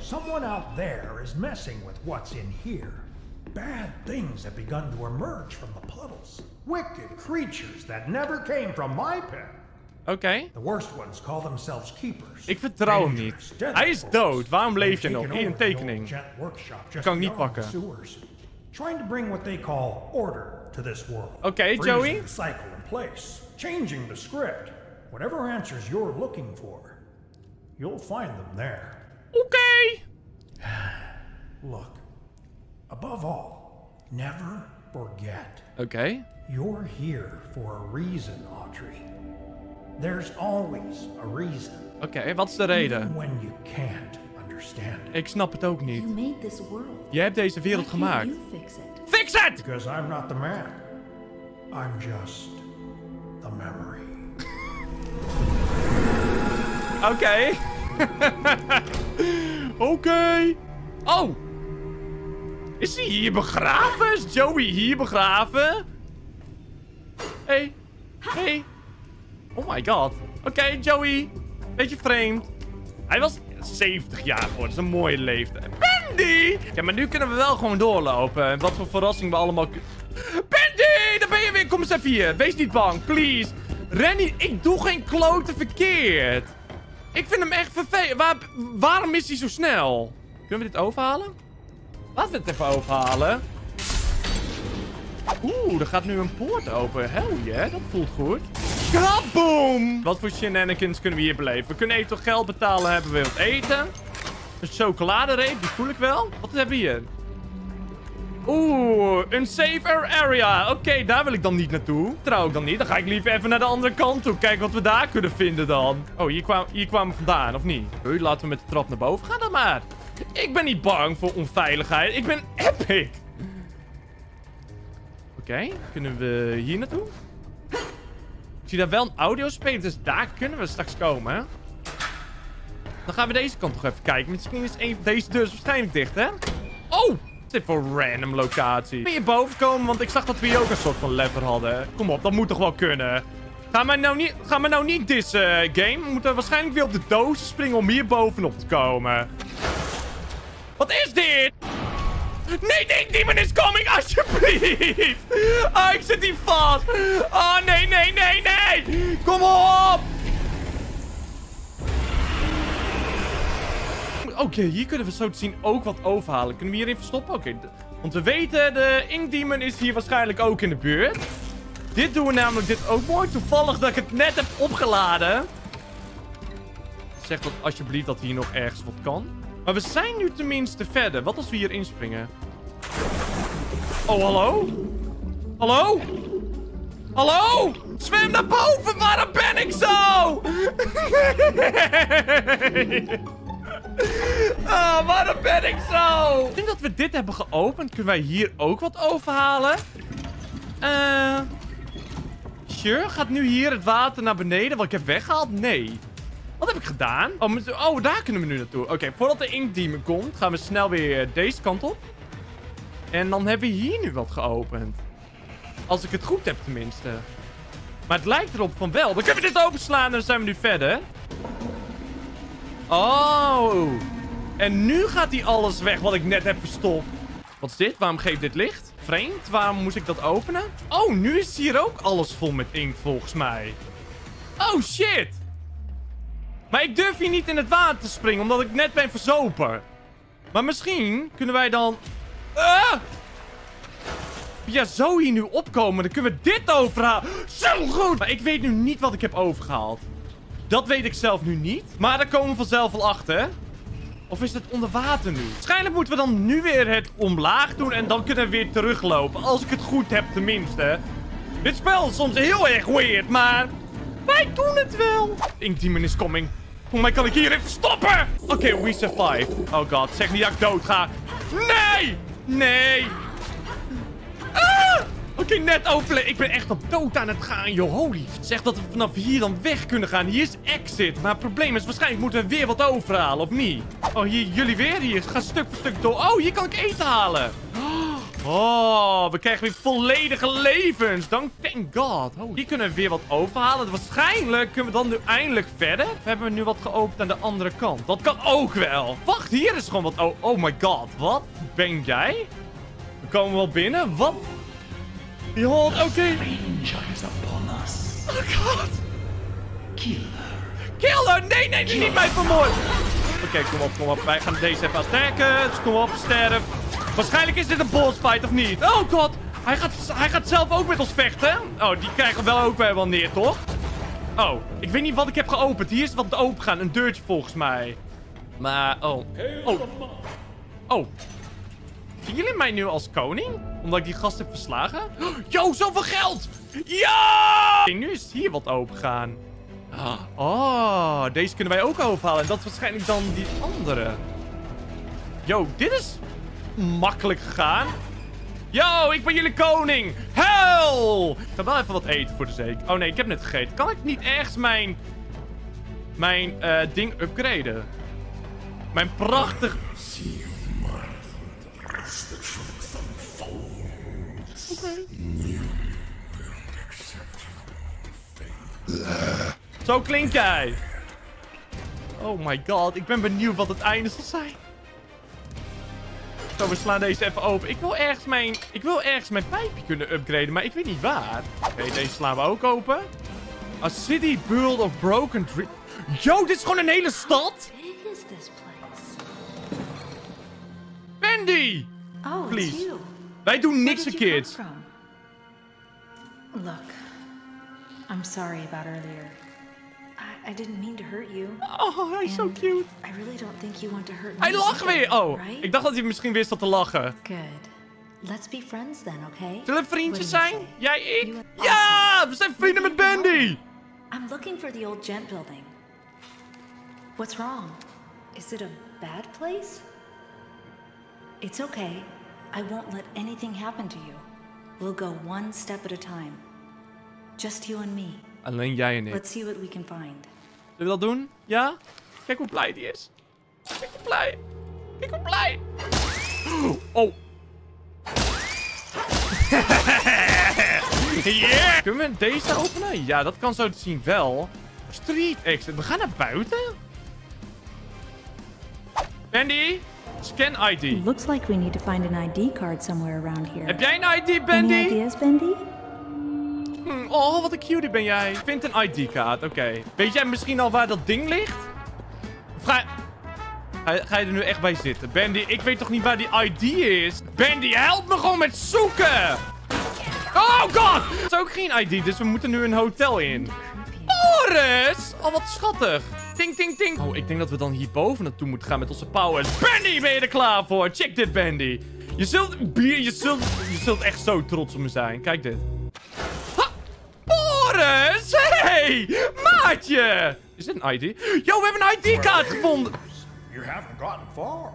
Someone out there is messing with what's in here. Bad things have begun to emerge from the puddles. Wicked creatures that never came from my pen. Oké. Okay. The worst ones call themselves keepers. Ik vertrouw hem niet. Hij is dood. Waarom leef je nog? Hier een tekening. Dat kan ik niet pakken. Trying to bring what they call order to this world. Okay, Joey. The cycle in place, changing the script. Whatever answers you're looking for, you'll find them there. Okay. Look, above all, never forget. Okay. You're here for a reason, Audrey. There's always a reason. Okay, what's the reason? When you can't. Ik snap het ook niet. Jij hebt deze wereld gemaakt. Fix it! Because I'm not the man. I'm just the memory. Oké. Okay. Oké. Okay. Oh. Is hij hier begraven? Is Joey hier begraven? Hey. Hey. Oh my god. Oké, okay, Joey. Beetje vreemd. Hij was... zeventig jaar geworden. Dat is een mooie leeftijd. Bendy! Ja, maar nu kunnen we wel gewoon doorlopen. Wat voor verrassing we allemaal... Bendy! Daar ben je weer. Kom eens even hier. Wees niet bang. Please. Rennie, ik doe geen klote verkeerd. Ik vind hem echt vervelend. Waar... Waarom is hij zo snel? Kunnen we dit overhalen? Laten we het even overhalen. Oeh, er gaat nu een poort open. Hell yeah, dat voelt goed. Kaboom! Wat voor shenanigans kunnen we hier beleven? We kunnen even toch geld betalen, hebben we wat eten. Een chocoladereep, die voel ik wel. Wat hebben we hier? Oeh, een safer area. Oké, okay, daar wil ik dan niet naartoe. Trouw ik dan niet. Dan ga ik liever even naar de andere kant toe. Kijken wat we daar kunnen vinden dan. Oh, hier kwamen hier kwamen we vandaan, of niet? Hey, laten we met de trap naar boven gaan dan maar. Ik ben niet bang voor onveiligheid. Ik ben epic. Oké, okay, kunnen we hier naartoe? Ik zie daar wel een audiospeler, dus daar kunnen we straks komen, hè? Dan gaan we deze kant nog even kijken. Misschien is een van deze deur waarschijnlijk dicht, hè? Oh! Dit voor een random locatie. Kun je boven komen? Want ik zag dat we hier ook een soort van lever hadden. Kom op, dat moet toch wel kunnen. Ga mij nou niet, ga mij nou niet dissen, uh, game. We moeten waarschijnlijk weer op de dozen springen om hier bovenop te komen. Wat is dit? Nee, nee, Demon is coming, alsjeblieft. Ah, ik zit hier vast. Ah, nee, nee, nee, nee. Kom op. Oké, okay, hier kunnen we zo te zien ook wat overhalen. Kunnen we hierin verstoppen? Oké, okay, want we weten, de Ink Demon is hier waarschijnlijk ook in de buurt. Dit doen we namelijk dit ook mooi. Toevallig dat ik het net heb opgeladen. Zeg dat alsjeblieft dat hier nog ergens wat kan. Maar we zijn nu tenminste verder. Wat als we hier inspringen? Oh, hallo? Hallo? Hallo? Zwem naar boven! Waarom ben ik zo? Nee. Ah, waarom ben ik zo? Nu dat we dit hebben geopend, kunnen wij hier ook wat overhalen. Uh, sure, gaat nu hier het water naar beneden wat ik heb weggehaald? Nee. Wat heb ik gedaan? Oh, oh daar kunnen we nu naartoe. Oké, okay, voordat de Ink Demon komt, gaan we snel weer deze kant op. En dan hebben we hier nu wat geopend. Als ik het goed heb tenminste. Maar het lijkt erop van wel. Dan kunnen we dit openslaan en dan zijn we nu verder. Oh. En nu gaat hij alles weg wat ik net heb verstopt. Wat is dit? Waarom geeft dit licht? Vreemd. Waarom moest ik dat openen? Oh, nu is hier ook alles vol met inkt volgens mij. Oh, shit. Maar ik durf hier niet in het water te springen, omdat ik net ben verzopen. Maar misschien kunnen wij dan... Uh! Ja, zo hier nu opkomen. Dan kunnen we dit overhalen. Zo goed. Maar ik weet nu niet wat ik heb overgehaald. Dat weet ik zelf nu niet. Maar daar komen we vanzelf wel achter. Of is het onder water nu? Waarschijnlijk moeten we dan nu weer het omlaag doen. En dan kunnen we weer teruglopen. Als ik het goed heb tenminste. Dit spel is soms heel erg weird. Maar wij doen het wel. Ink Demon is coming. Volgens mij kan ik hier even stoppen. Oké, okay, we survive. Oh god, zeg niet dat ik dood ga. Nee! Nee! Ah! Oké, okay, net overleven. Ik ben echt op dood aan het gaan, joh. Holy. Zeg dat we vanaf hier dan weg kunnen gaan. Hier is exit. Maar het probleem is, waarschijnlijk moeten we weer wat overhalen, of niet? Oh, hier, jullie weer hier. Ga stuk voor stuk door. Oh, hier kan ik eten halen. Oh, we krijgen weer volledige levens. Dank, thank god. Holy. Hier kunnen we weer wat overhalen. Waarschijnlijk kunnen we dan nu eindelijk verder. Of hebben we nu wat geopend aan de andere kant? Dat kan ook wel. Wacht, hier is gewoon wat... Oh, oh my god. Wat ben jij? We komen wel binnen. Wat? Behold, oké. Okay. Oh god. Kill her. Kill her! Nee, nee, nee, niet mij vermoord. Oké, okay, kom op, kom op. Wij gaan deze even attacken. Dus kom op, sterf. Waarschijnlijk is dit een boss fight, of niet? Oh god. Hij gaat, hij gaat zelf ook met ons vechten. Oh, die krijgen we wel ook wel neer, toch? Oh, ik weet niet wat ik heb geopend. Hier is wat open gaan. Een deurtje volgens mij. Maar, oh. Oh. Oh. Zien jullie mij nu als koning? Omdat ik die gast heb verslagen? Oh, yo, zoveel geld! Ja! Okay, nu is hier wat opengaan. Oh, deze kunnen wij ook overhalen. En dat is waarschijnlijk dan die andere. Yo, dit is makkelijk gegaan. Yo, ik ben jullie koning! Hell! Ik ga wel even wat eten voor de zeker. Oh nee, ik heb net gegeten. Kan ik niet ergens mijn... Mijn uh, ding upgraden? Mijn prachtig... Okay. Zo klink jij. Oh my god, ik ben benieuwd wat het einde zal zijn. Zo, we slaan deze even open. Ik wil ergens mijn, ik wil ergens mijn pijpje kunnen upgraden, maar ik weet niet waar. Oké, okay, deze slaan we ook open. A city built of broken dreams. Yo, dit is gewoon een hele stad. Bendy! Oh, please. Wij doen niks verkeerd. Look, I'm sorry about earlier. I, I didn't mean to hurt you. Oh, hij is zo cute. I really don't think you want to hurt me. Hij lacht weer. Oh, right? Ik dacht dat hij misschien wist dat te lachen. Good. Let's be friends then, okay? Zullen we vriendjes zijn? Jij, ik? Ja! We zijn vrienden met Bendy! I'm looking for the old Gent building. What's wrong? Is it a bad place? It's okay. I won't let anything happen to you. We'll go one step at a time. Just you and me. Alleen jij en ik. Let's see what we can find. Zullen we dat doen? Ja? Kijk hoe blij die is. Kijk hoe blij. Kijk hoe blij. Oh. Yeah. Kunnen we deze openen? Ja, dat kan zo te zien wel. Street exit. We gaan naar buiten? Bendy, scan I D. It looks like we need to find an I D card somewhere around here. Heb jij een I D, Bendy? Any ideas, Bendy? Hmm, oh, wat een cutie ben jij. Vind een I D-kaart, oké. Okay. Weet jij misschien al waar dat ding ligt? Of ga... Ga, ga je er nu echt bij zitten? Bendy, ik weet toch niet waar die I D is? Bendy, help me gewoon met zoeken! Oh god! Het is ook geen I D, dus we moeten nu een hotel in. Boris! Oh, wat schattig. Ting, ting, ting. Oh, ik denk dat we dan hierboven naartoe moeten gaan met onze powers. Bendy, ben je er klaar voor? Check dit, Bendy. Je zult... Bier, je zult... Je zult echt zo trots op me zijn. Kijk dit. Ha! Boris! Hey! Maatje! Is dit een I D? Yo, we hebben een I D-kaart gevonden! You haven't gotten far.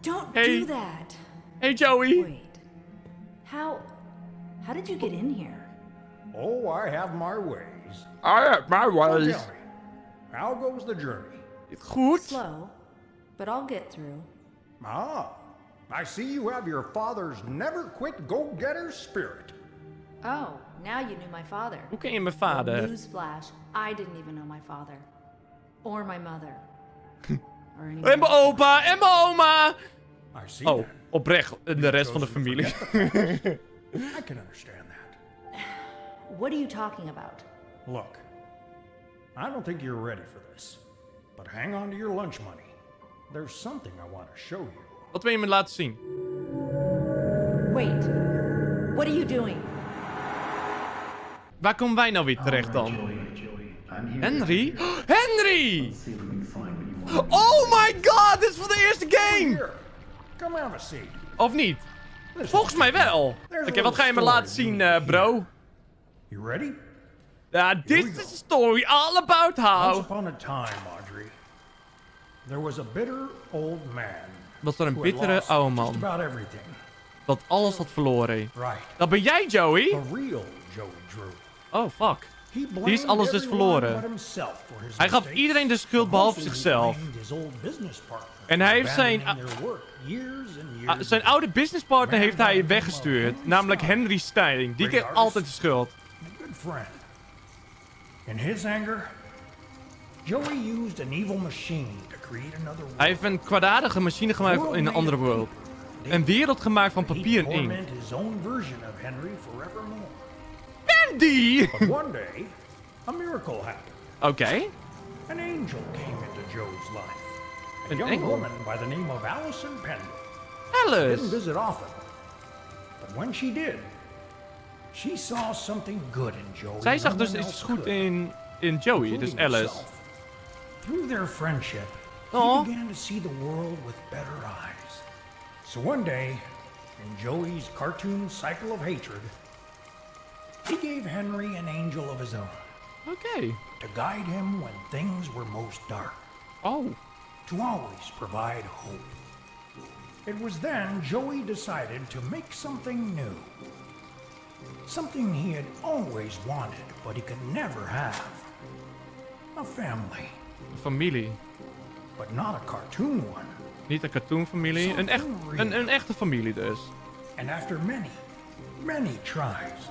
Don't hey. do that. Hey, Joey. Wait. How... How did you get in here? Oh, I have my ways. I have my ways. So tell me, how goes the journey? It's good. Slow, but I'll get through. Ah, I see you have your father's never-quit go-getter spirit. Oh, now you knew my father. Who came my father? Newsflash, I didn't even know my father. Or my mother. En mijn opa en mijn oma. Oh, oprecht de rest van de familie. I can understand that. What are you talking about? Look, I don't think you're ready for this. But hang on to your lunch money. There's something I want to show you. Wat wil je me laten zien? Wait. What are you doing? Waar komen wij nou weer terecht dan? Henry? Henry! Oh my god, dit is voor de eerste game! Of niet? Volgens mij wel. Oké, okay, wat ga je me laten zien, uh, bro? You ready? Ja, uh, this is a story all about how. Once upon a time, Audrey, there was a bitter old man. Was er een bittere oude man? Dat alles had verloren. Dat ben jij, Joey? Oh, fuck. Die is alles dus verloren. Hij gaf iedereen de schuld behalve zichzelf. En hij heeft zijn, uh, zijn oude businesspartner heeft hij weggestuurd. Namelijk Henry Stein. Die kreeg altijd de schuld. Hij heeft een kwaadaardige machine gemaakt in een andere wereld. Een wereld gemaakt van papier en inkt. Bendy! Oké. Okay. Een engel? Alice! Zij zag dus iets goed in, in Joey, dus Alice. Oh. So one day, in Joey's cartoon cycle of hatred, he gave Henry an angel of his own. Okay. To guide him when things were most dark. Oh. To always provide hope. It was then Joey decided to make something new. Something he had always wanted, but he could never have. A family. Een familie. But not a cartoon one. Niet een cartoonfamilie, een, echt, een, een echte familie dus. And after many, many tries,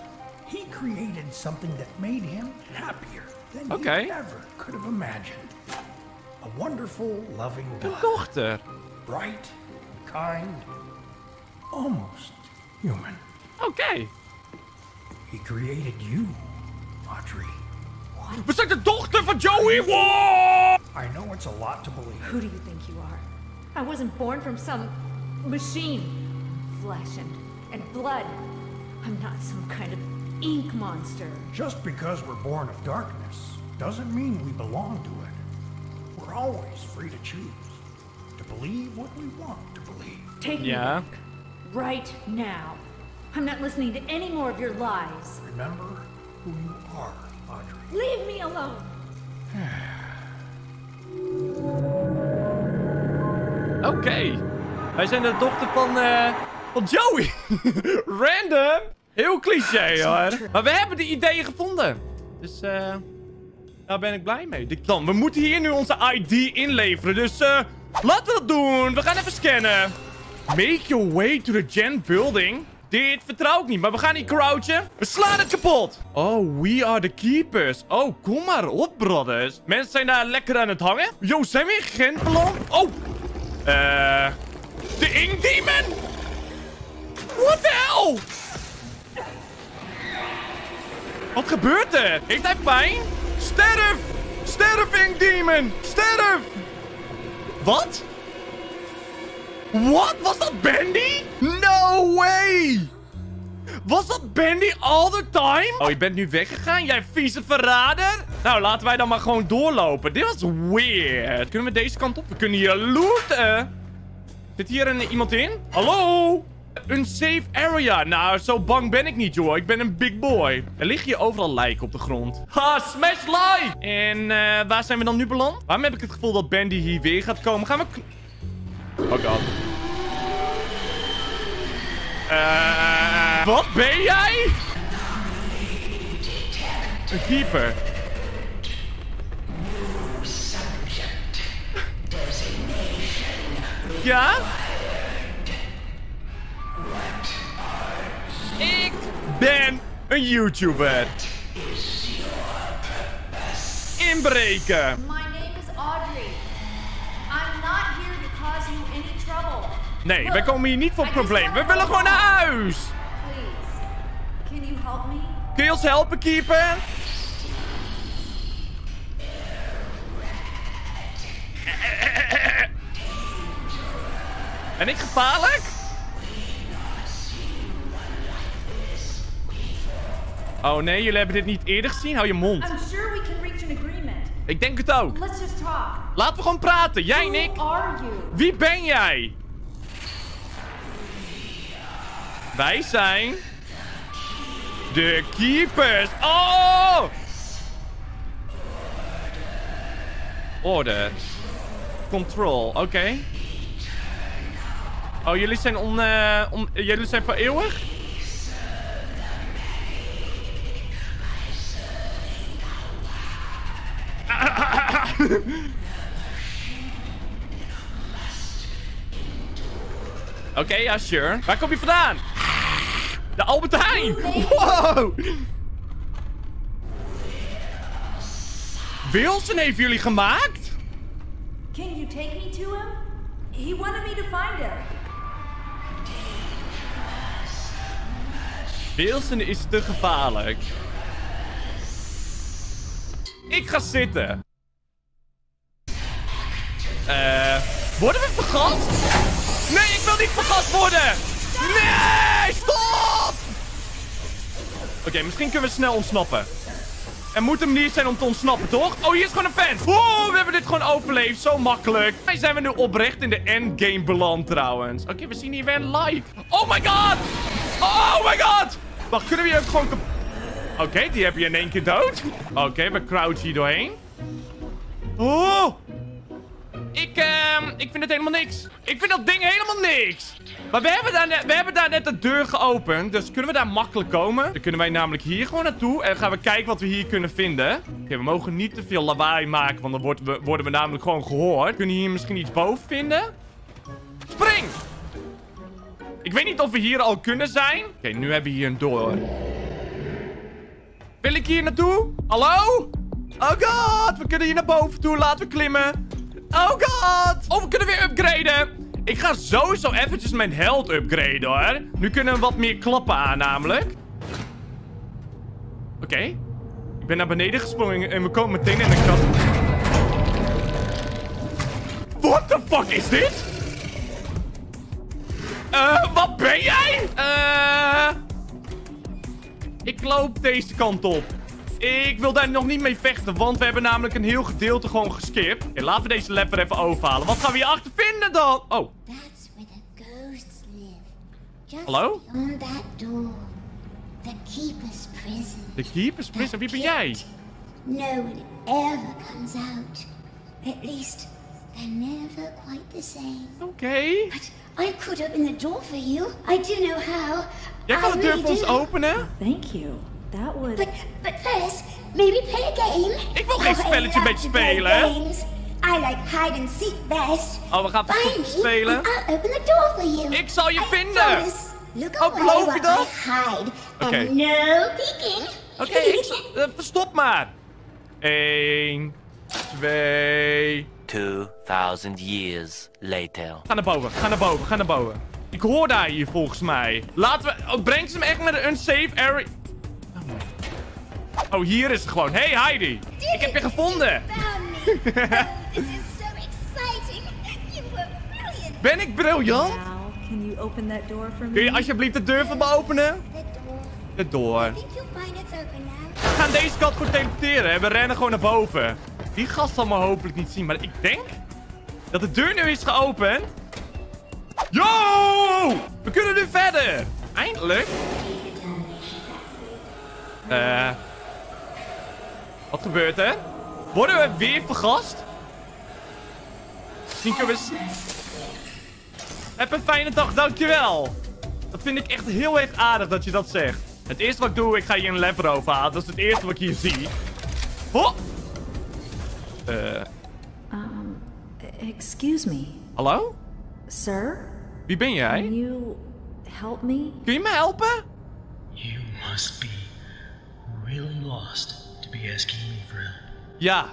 he created something that made him happier than okay. he ever could have imagined. A wonderful, loving daughter. Bright, kind, almost human. Okay. He created you, Audrey. What? We zijn de dochter van Joey! Whoa! I know it's a lot to believe. Who do you think you are? I wasn't born from some machine. Flesh and, and blood. I'm not some kind of ink monster. Just because we're born of darkness doesn't mean we belong to it. We're always free to choose to believe what we want to believe. Take yeah. me back right now. I'm not listening to any more of your lies. Remember who you are, Audrey. Leave me alone. Oké. Okay. Wij zijn de dochter van, uh, van Joey. Random. Heel cliché hoor. Maar we hebben de ideeën gevonden. Dus uh, daar ben ik blij mee. Dan, we moeten hier nu onze I D inleveren. Dus uh, laten we dat doen. We gaan even scannen. Make your way to the Gent building. Dit vertrouw ik niet, maar we gaan niet crouchen. We slaan het kapot. Oh, we are the keepers. Oh, kom maar op, brothers. Mensen zijn daar lekker aan het hangen. Yo, zijn we in Gent beland? Oh. Eh... Uh, de Ink Demon? What the hell? Wat gebeurt er? Heeft hij pijn? Sterf! Sterf, Ink Demon! Sterf! Wat? Wat? Was dat Bendy? No way! Was dat Bendy all the time? Oh, je bent nu weggegaan, jij vieze verrader. Nou, laten wij dan maar gewoon doorlopen. Dit was weird. Kunnen we deze kant op? We kunnen hier looten. Zit hier een, iemand in? Hallo? Een safe area. Nou, zo bang ben ik niet, joh. Ik ben een big boy. Er liggen hier overal lijken op de grond. Ha, smash like! En uh, waar zijn we dan nu beland? Waarom heb ik het gevoel dat Bendy hier weer gaat komen? Gaan we... Oh god. Uh, wat ben jij? Een keeper. Ja? Ik ben een YouTuber. Inbreken. My name is Audrey. I'm not here to cause you any trouble. Nee, wij komen hier niet voor problemen. We willen gewoon naar huis. Please. Can you help me? Kun je ons helpen, keeper? Ben ik gevaarlijk? Oh nee, jullie hebben dit niet eerder gezien. Hou je mond. Ik denk het ook. Laten we gewoon praten. Jij en ik. Wie ben jij? Wij zijn... de keepers. Oh! Order. Control. Oké. Okay. Oh, jullie zijn on, uh, on, uh, jullie zijn voor eeuwig? Ah, ah, ah. Oké, okay, ja, sure. Waar kom je vandaan? De Albert Heijn! Wow! Wilson heeft jullie gemaakt? Can you take me to him? He wanted me to find him. Wilson is te gevaarlijk. Ik ga zitten. Uh, worden we vergast? Nee, ik wil niet vergast worden! Nee, stop! Oké, okay, misschien kunnen we snel ontsnappen. Er moet een manier zijn om te ontsnappen, toch? Oh, hier is gewoon een fans. Wow, we hebben dit gewoon overleefd. Zo makkelijk. Wij zijn we nu oprecht in de endgame beland, trouwens. Oké, okay, we zien hier weer een like. Oh my god! Oh my god! Wacht, kunnen we hier ook gewoon... Oké, okay, die heb je in één keer dood. Oké, okay, we crouchen hier doorheen. Oh! Ik, uh, ik vind het helemaal niks. Ik vind dat ding helemaal niks. Maar we hebben, daar net, we hebben daar net de deur geopend. Dus kunnen we daar makkelijk komen? Dan kunnen wij namelijk hier gewoon naartoe. En gaan we kijken wat we hier kunnen vinden. Oké, okay, we mogen niet te veel lawaai maken. Want dan worden we, worden we namelijk gewoon gehoord. Kunnen we hier misschien iets boven vinden? Spring! Ik weet niet of we hier al kunnen zijn. Oké, okay, nu hebben we hier een door. Wil ik hier naartoe? Hallo? Oh god, we kunnen hier naar boven toe. Laten we klimmen. Oh god. Oh, we kunnen weer upgraden. Ik ga sowieso eventjes mijn held upgraden, hoor. Nu kunnen we wat meer klappen aan, namelijk. Oké. Okay. Ik ben naar beneden gesprongen en we komen meteen in de kast. What the fuck is dit? Uh, wat ben jij? Uh, ik loop deze kant op. Ik wil daar nog niet mee vechten, want we hebben namelijk een heel gedeelte gewoon geskipt. Okay, laten we deze lever even overhalen. Wat gaan we hierachter vinden dan? Oh. Just Hallo? That door. The keeper's prison. The keeper's prison? Wie ben jij? No one ever comes out. At least they're never quite the same. Oké. Okay. I could open the door for you. I do know how. Jij kan de deur voor ons openen? Thank you. That would. But, but first, maybe play a game. Ik wil geen spelletje met je spelen. I like hide and seek best. Oh, we gaan verzoek spelen. I'll open the door for you. Ik zal je I vinden. Look oh, beloof je dat? Oké. Okay. No peeking. Oké, okay, uh, stop maar. Eén, twee. two thousand years later. Ga naar boven, ga naar boven, ga naar boven. Ik hoor daar hier volgens mij. Laten we... Oh, brengt ze hem echt naar de unsafe area? Oh, hier is het gewoon. Hey Heidi, ik heb je gevonden. Ben ik briljant? Kun je alsjeblieft de deur voor me openen? De door. We gaan deze kant goed teleporteren en we rennen gewoon naar boven. Die gast zal me hopelijk niet zien, maar ik denk dat de deur nu is geopend. Yo! We kunnen nu verder! Eindelijk! Eh... Uh, wat gebeurt er? Worden we weer vergast? Misschien kunnen we... Heb een fijne dag, dankjewel! Dat vind ik echt heel erg aardig dat je dat zegt. Het eerste wat ik doe, ik ga hier een lever overhalen. Dat is het eerste wat ik hier zie. Oh! Uh. Um, excuse me. Hallo? Sir? Wie ben jij? Can you help me? Kun je me helpen? You must be really lost to be asking me for help. Ja.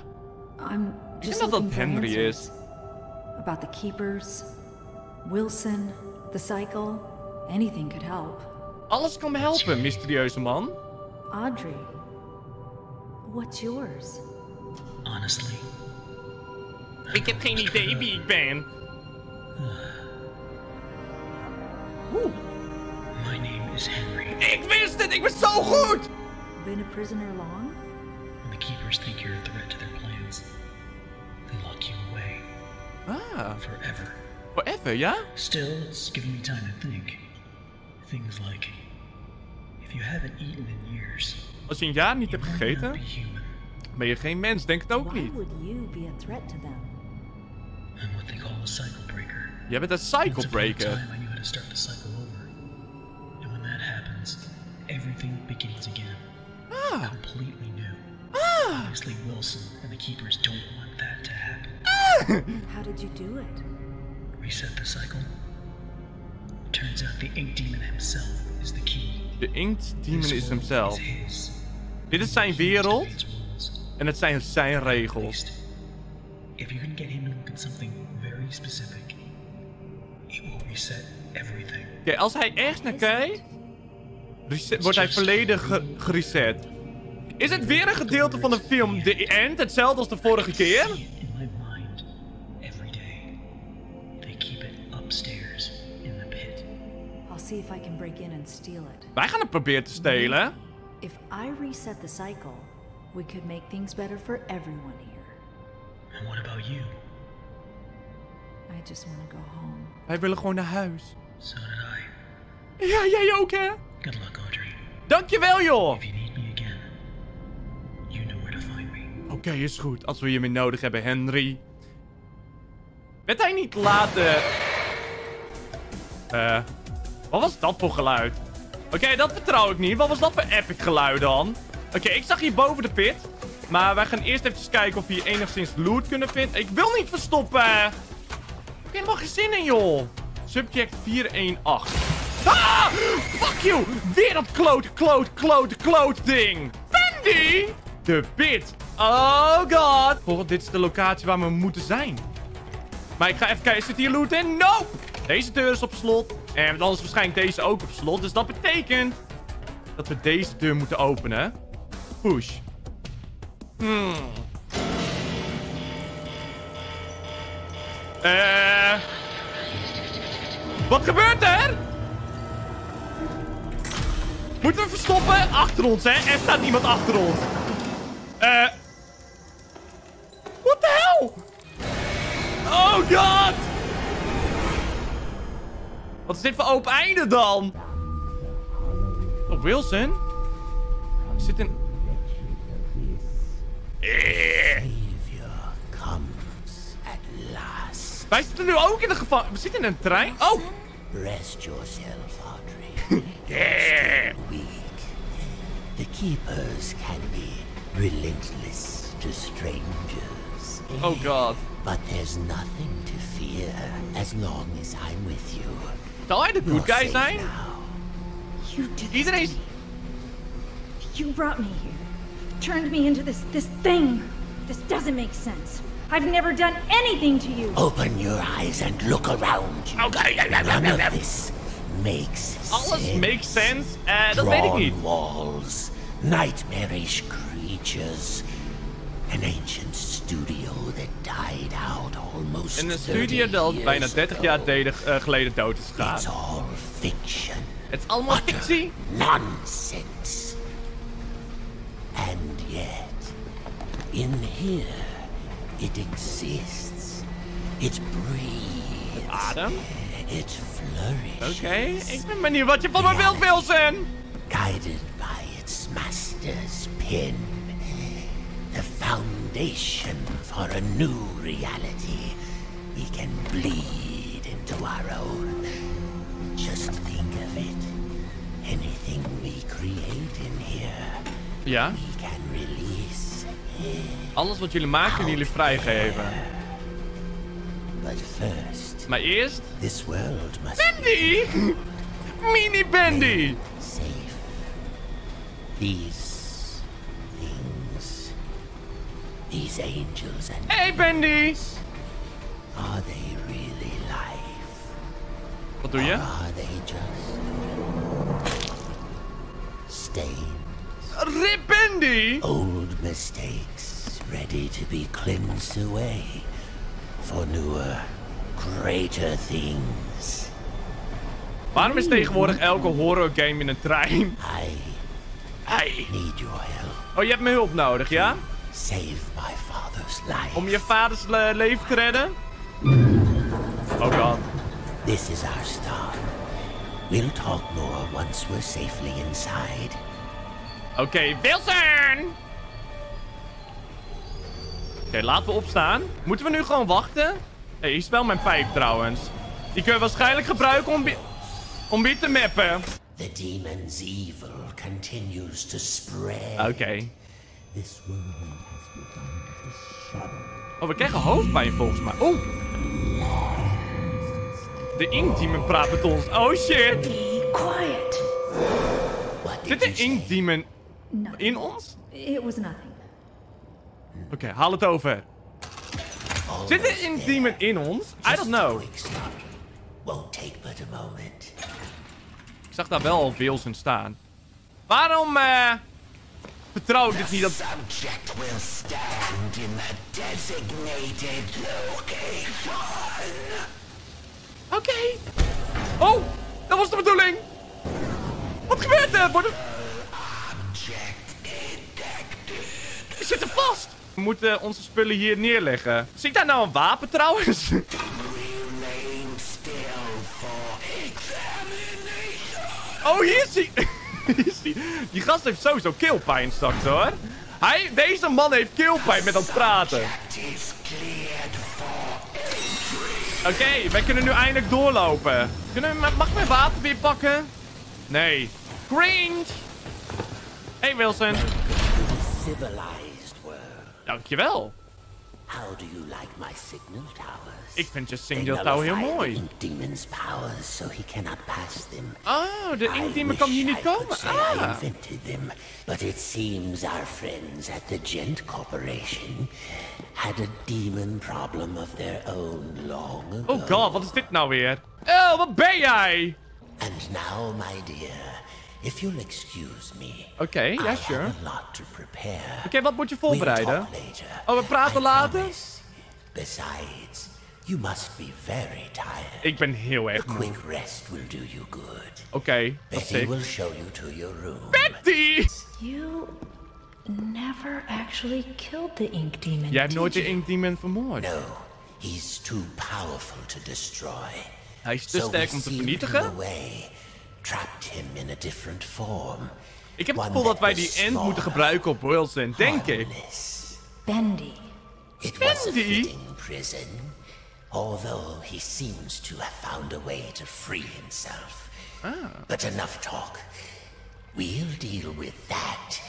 I'm just ik denk dat dat Henry is. About the keepers, Wilson, the cycle, anything could help. Alles kan me helpen, mysterieuze man. Audrey, what's yours? Honestly, ik heb geen idee wie ik ben. Oeh. My name is Henry. Ik wist het! Ik was zo goed! Been a prisoner long? The keepers think you're a threat to their plans. They lock you away. Ah. Forever. Forever, yeah? Still, it's given me time to think. Things like, if you haven't eaten in years, als je een jaar niet hebt gegeten, ben je geen mens, denk het ook niet. Jij bent een cycle breaker. Ah. Ah. Wilson and the keepers don't want that to happen. How did you do it? Reset the cycle. Turns out the Ink Demon himself is the key. De Ink Demon is hemzelf. Dit is zijn wereld. En het zijn zijn regels. If you can get him to look at something very specific, it will reset everything. Oké, als hij ergens naar kijkt, wordt hij volledig gereset. Is het weer een gedeelte van de film The End, hetzelfde als de vorige keer? Wij gaan het proberen te stelen. If I reset the cycle, we could make things better for everyone here. And what about you? I just want to go home. Wij willen gewoon naar huis. So did I. Ja, jij ook, hè? Good luck, Audrey. Dankjewel, joh. If you need me again, you know where to find me. Oké, okay, is goed. Als we je meer nodig hebben, Henry. Werd hij niet later? Eh, uh, wat was dat voor geluid? Oké, okay, dat vertrouw ik niet. Wat was dat voor epic geluid dan? Oké, okay, ik zag hier boven de pit. Maar wij gaan eerst even kijken of we hier enigszins loot kunnen vinden. Ik wil niet verstoppen. Ik heb helemaal geen zin in, joh. Subject four one eight. Ah! Fuck you! Weer dat kloot, kloot, kloot, kloot ding. Bendy! De pit. Oh god. Oh, dit is de locatie waar we moeten zijn. Maar ik ga even kijken. Zit hier loot in? Nope! Deze deur is op slot. En anders waarschijnlijk deze ook op slot. Dus dat betekent dat we deze deur moeten openen. Push. Hmm. Uh. Wat gebeurt er? Moeten we verstoppen? Achter ons, hè? Er staat niemand achter ons. Eh. What the hell? Oh god! Wat is dit voor open einde dan? Oh, Wilson? Is dit een... Wij zitten nu ook in de gevangenis. We zitten in een trein. Oh! Rest yourself, Audrey. Yeah! The keepers can be relentless to strangers. Oh god. But there's nothing to fear as long as I'm with you. Zal je de good guy zijn? Iedereen is... You brought me here. Turned me into this this thing. This doesn't make sense. I've never done anything to you. Open your eyes and look around you. Okay. None of this makes sense. Alles makes sense. Uh, dat weet ik niet. Drawn walls, nightmarish creatures, an ancient studio that died out almost thirty years ago. Een studio dat bijna dertig jaar geleden dood is gegaan. It's all fiction. Het is allemaal fictie. Nonsense. And yet, in here. It exists. It breathes. Adem. It flourishes. Oké, okay. Ik ben benieuwd wat je van me wilt, Wilson. Guided by its master's pen, the foundation for a new reality. We can bleed into our own. Just think of it. Anything we create in here, yeah. We can release. Alles wat jullie maken, kunnen jullie vrijgeven. But first, maar eerst... This world must Bendy! Mini Bendy! Safe. These things, these angels and hey Bendy! Are they really life? Wat doe je? Are they just stains? Rip Bendy! Old mistakes ready to be cleansed away for newer, greater things. Waarom is tegenwoordig elke horror game in een trein? I, I need your help. Oh, je hebt mijn hulp nodig, ja? Save my father's life. Om je vaders le leven te redden? Oh god. This is our start. We'll talk more once we're safely inside. Oké, okay, Wilson! Oké, okay, laten we opstaan. Moeten we nu gewoon wachten? Hé, hey, hier is wel mijn pijp trouwens. Die kun je waarschijnlijk gebruiken om, om weer te mappen. The demon's evil continues to spread. Oké. Okay. Oh, we krijgen hoofdpijn volgens mij. Oh! De Ink Demon praat met ons. Oh shit! Be quiet. Zit de Ink Demon in ons? Oké, okay, haal het over. Zit de Ink Demon in ons? I don't know. Ik zag daar wel Wilson staan. Waarom uh, vertrouw dit niet op... Oké. Okay. Oh, dat was de bedoeling. Wat gebeurt er? Wordt er... We zitten vast! We moeten onze spullen hier neerleggen. Zie ik daar nou een wapen trouwens? Oh, hier zie ik... Die gast heeft sowieso keelpijn straks hoor. Hij... Deze man heeft keelpijn met dat praten. Oké, okay, wij kunnen nu eindelijk doorlopen. Kunnen we... Mag ik mijn wapen weer pakken? Nee. Cringe! Hey Wilson. Dankjewel. How do you like my signal towers? Ik vind je signal tower heel mooi. Oh, de Ink Demon kan hier niet komen. Ah. But it seems our friends at the Gent Corporation had a demon problem of their own long ago. Oh god, wat is dit nou weer? Oh, wat ben jij? And now, my dear, if you'll excuse me. Oké, okay, ja, yeah, sure. Oké, okay, wat moet je voorbereiden? Oh, we praten I later. Promise. Besides, you must be very tired. Ik ben heel erg moe. Oké, okay, dat is Betty will show you to your room. Betty! You never actually killed the Ink Demon. Jij hebt nooit de Ink Demon vermoord. No, he's too powerful to destroy. Hij is te sterk om te vernietigen. Ik heb het gevoel dat wij die end moeten gebruiken op Wilson, denk ik. Bendy. Bendy? Although he seems to have found a way to free himself. Ah. But enough talk. We'll deal with that.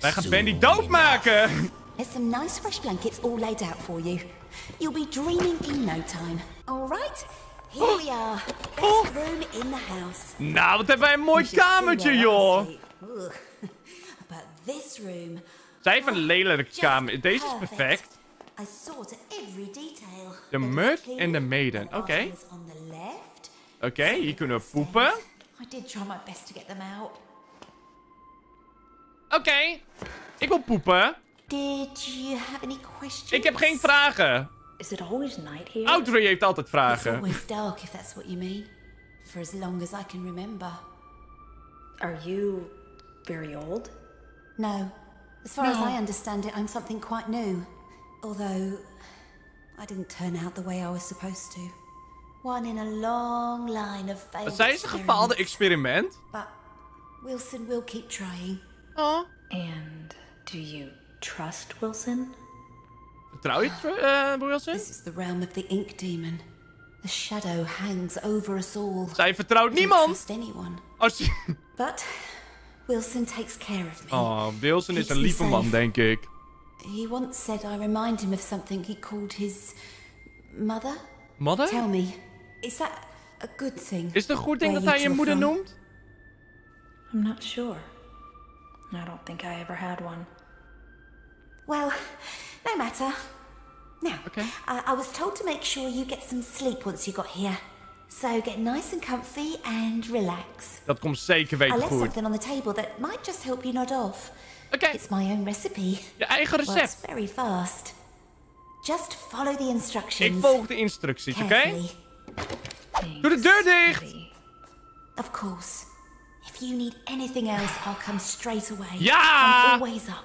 Wij gaan Bendy doodmaken. There's some nice fresh blankets all laid out for you. You'll be dreaming in no time. All right? Here we are. Best room in the house. Nou, wat hebben wij een mooi kamertje, joh. But this room. Zij heeft een lelijke kamer. Deze is perfect. I saw to every detail. The Merc and the Maiden. Oké. Okay. Oké, okay, hier kunnen we poepen. Oké. Okay. Ik wil poepen. Did you have any questions? Ik heb geen vragen. Is it always night here? Audrey heeft altijd vragen. It's always dark, if that's what you mean. For as long as I can remember. Are you very old? No. As far no. as I understand it, I'm something quite new. Although, I didn't turn out the way I was supposed to. One in a long line of failed experiments. Zij is een gefaalde experiment. But Wilson will keep trying. Oh. And do you trust Wilson? Vertrouw je uh, Wilson? This is the realm of the Ink Demon. The shadow hangs over us all. Zij vertrouwt niemand. Als je... But Wilson takes care of me. Oh, Wilson is een lieve man, denk ik. He once said I remind him of something he called his mother. Mother? Tell me, is that a good thing? Is het een goed ding dat hij je moeder noemt? I'm not sure. I don't think I ever had one. Well, no matter. Now, okay. I, I was told to make sure you get some sleep once you got here. So get nice and comfy and relax. Dat komt zeker weten goed. I left something on the table that might just help you nod off. Okay. It's my own recipe. Je eigen recept. Works very fast. Just follow the instructions. Ik volg de instructies, oké? Okay? Doe de deur dicht. Of course. If you need anything else, I'll come straight away. Ja! I'm always up.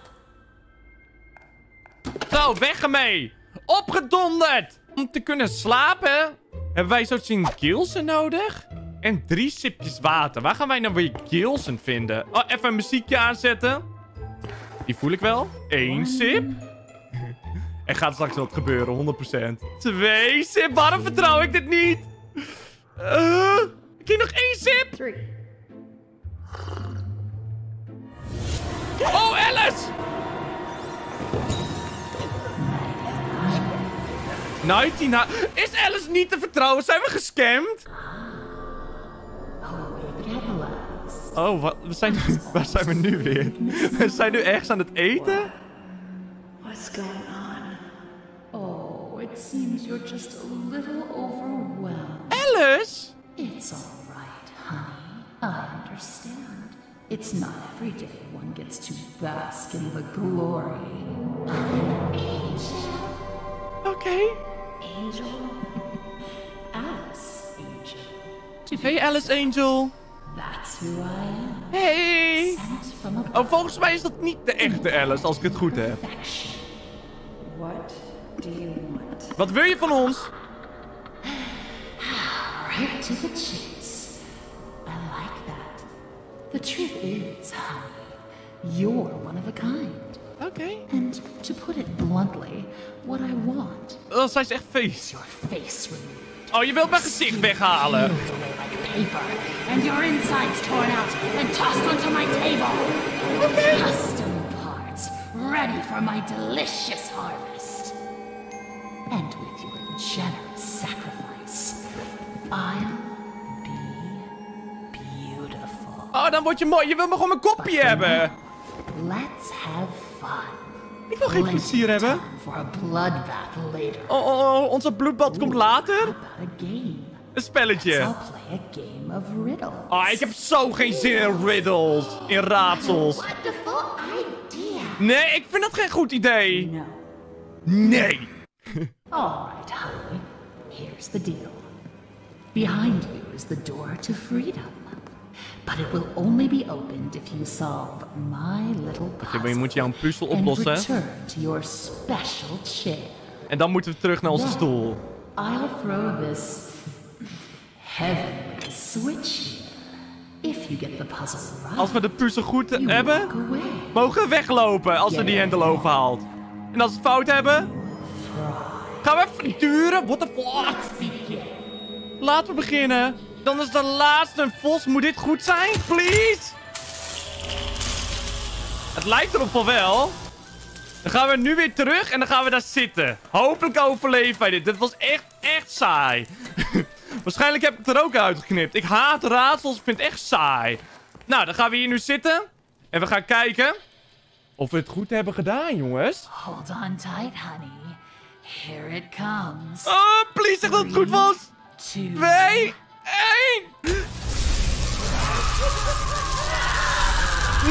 Zo, weg ermee. Opgedonderd. Om te kunnen slapen hebben wij zo zien Gilson nodig en drie sipjes water. Waar gaan wij nou weer Gilson vinden? Oh, even een muziekje aanzetten. Die voel ik wel. Eén sip. Er gaat straks wat gebeuren, honderd procent. Twee sip. Waarom vertrouw ik dit niet? Uh, ik heb nog één sip. Three. Oh, Alice! negentien. Is Alice niet te vertrouwen? Zijn we gescamd? Oh, wat? We zijn, waar zijn we nu weer? We zijn nu ergens aan het eten? What's going on? Oh, it seems you're just a little overwhelmed. Alice? It's all right, honey. I understand. It's not every day one gets to bask in the glory. I'm an angel. Okay. Angel. Alice Angel. Hey, Alice Angel. That's who I am. Hey! Oh, volgens mij is dat niet de echte Alice, als ik het goed heb. What do you want? Wat wil je van ons? Right to the chase. I like that. The truth is, you're one of a kind. Okay. And to put it bluntly, what I want. Oh, zij is echt face. Your face removed. Oh, je wilt mijn gezicht weghalen. And your insides torn out and tossed onto my table. Okay. Custom parts ready for my delicious harvest. And with your generous sacrifice, I'll be beautiful. Oh, dan word je mooi. Je wilt me gewoon mijn kopje But hebben. Let's have fun. Ik wil geen plezier hebben. Oh, oh, oh, onze bloedbad komt later. Een spelletje. Oh, ik heb zo geen zin in riddles. In raadsels. Nee, ik vind dat geen goed idee. Nee. Alright, honey. Here's the deal. Behind you is the door to freedom. But it will only be opened if you solve my little puzzle. Okay, je moet jouw puzzel oplossen. And return to your special chair. En dan moeten we terug naar onze stoel. I'll throw this Als we de puzzel goed hebben, mogen we weglopen als we die hendel overhaalt. En als we het fout hebben, gaan we even duren. What the fuck? Laten we beginnen. Dan is de laatste een vos. Moet dit goed zijn? Please? Het lijkt erop van wel. Dan gaan we nu weer terug en dan gaan we daar zitten. Hopelijk overleven wij dit. Dit was echt, echt saai. Waarschijnlijk heb ik het er ook uitgeknipt. Ik haat raadsels. Ik vind het echt saai. Nou, dan gaan we hier nu zitten. En we gaan kijken of we het goed hebben gedaan, jongens. Hold on tight, honey. Here it comes. Oh, please zeg dat het goed was. twee, één.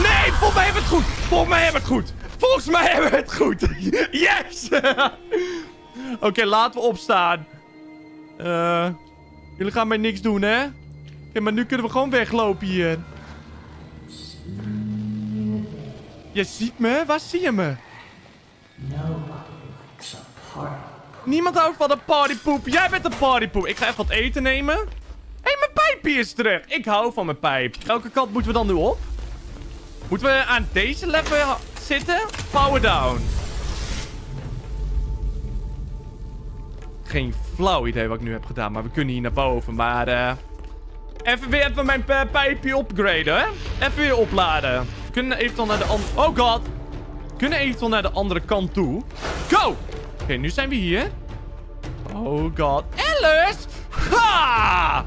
Nee, volgens mij hebben we het goed. Volgens mij hebben we het goed. Volgens mij hebben we het goed. Yes. Oké, okay, laten we opstaan. Uh, jullie gaan mij niks doen, hè? Okay, maar nu kunnen we gewoon weglopen hier. Je ziet me? Waar zie je me? Niemand houdt van de partypoep. Jij bent de partypoep. Ik ga even wat eten nemen. Hé, hey, mijn pijpje is terug. Ik hou van mijn pijp. Welke kant moeten we dan nu op? Moeten we aan deze level zitten? Power down. Geen flauw idee wat ik nu heb gedaan. Maar we kunnen hier naar boven. Maar uh, even weer even mijn pijpje upgraden. Hè? Even weer opladen. We kunnen eventueel naar de andere... Oh god. We kunnen eventueel naar de andere kant toe. Go! Oké, okay, nu zijn we hier. Oh god. Alice! Ha!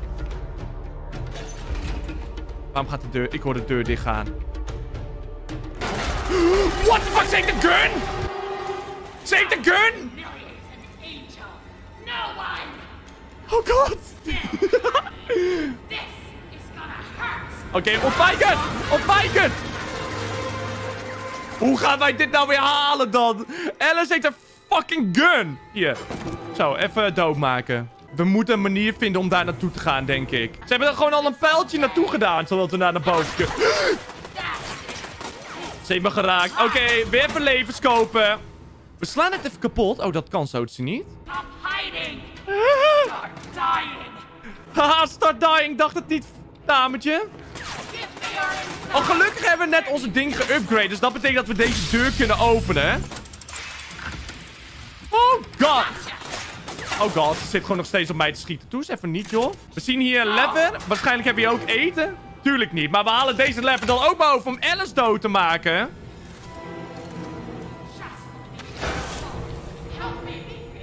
Waarom gaat de deur... Ik hoor de deur dichtgaan. What the fuck? Save the gun! Save the gun! Oh god! Oké, okay, ontwijken! Ontwijken! Hoe gaan wij dit nou weer halen dan? Alice heeft een fucking gun! Hier. Zo, even doodmaken. We moeten een manier vinden om daar naartoe te gaan, denk ik. Ze hebben er gewoon al een pijltje naartoe gedaan, zodat we daar naar boven kunnen. Ze heeft me geraakt. Oké, okay, weer even levens kopen. We slaan het even kapot. Oh, dat kan zo niet. Stop hiding! Start dying! Haha, start dying. Dacht het niet, dametje. Oh, gelukkig hebben we net onze ding geupgrade. Dus dat betekent dat we deze deur kunnen openen. Oh god. Oh god, ze zit gewoon nog steeds op mij te schieten. Doe eens even niet, joh. We zien hier lever. Waarschijnlijk heb je ook eten. Tuurlijk niet. Maar we halen deze lever dan ook boven om Alice dood te maken.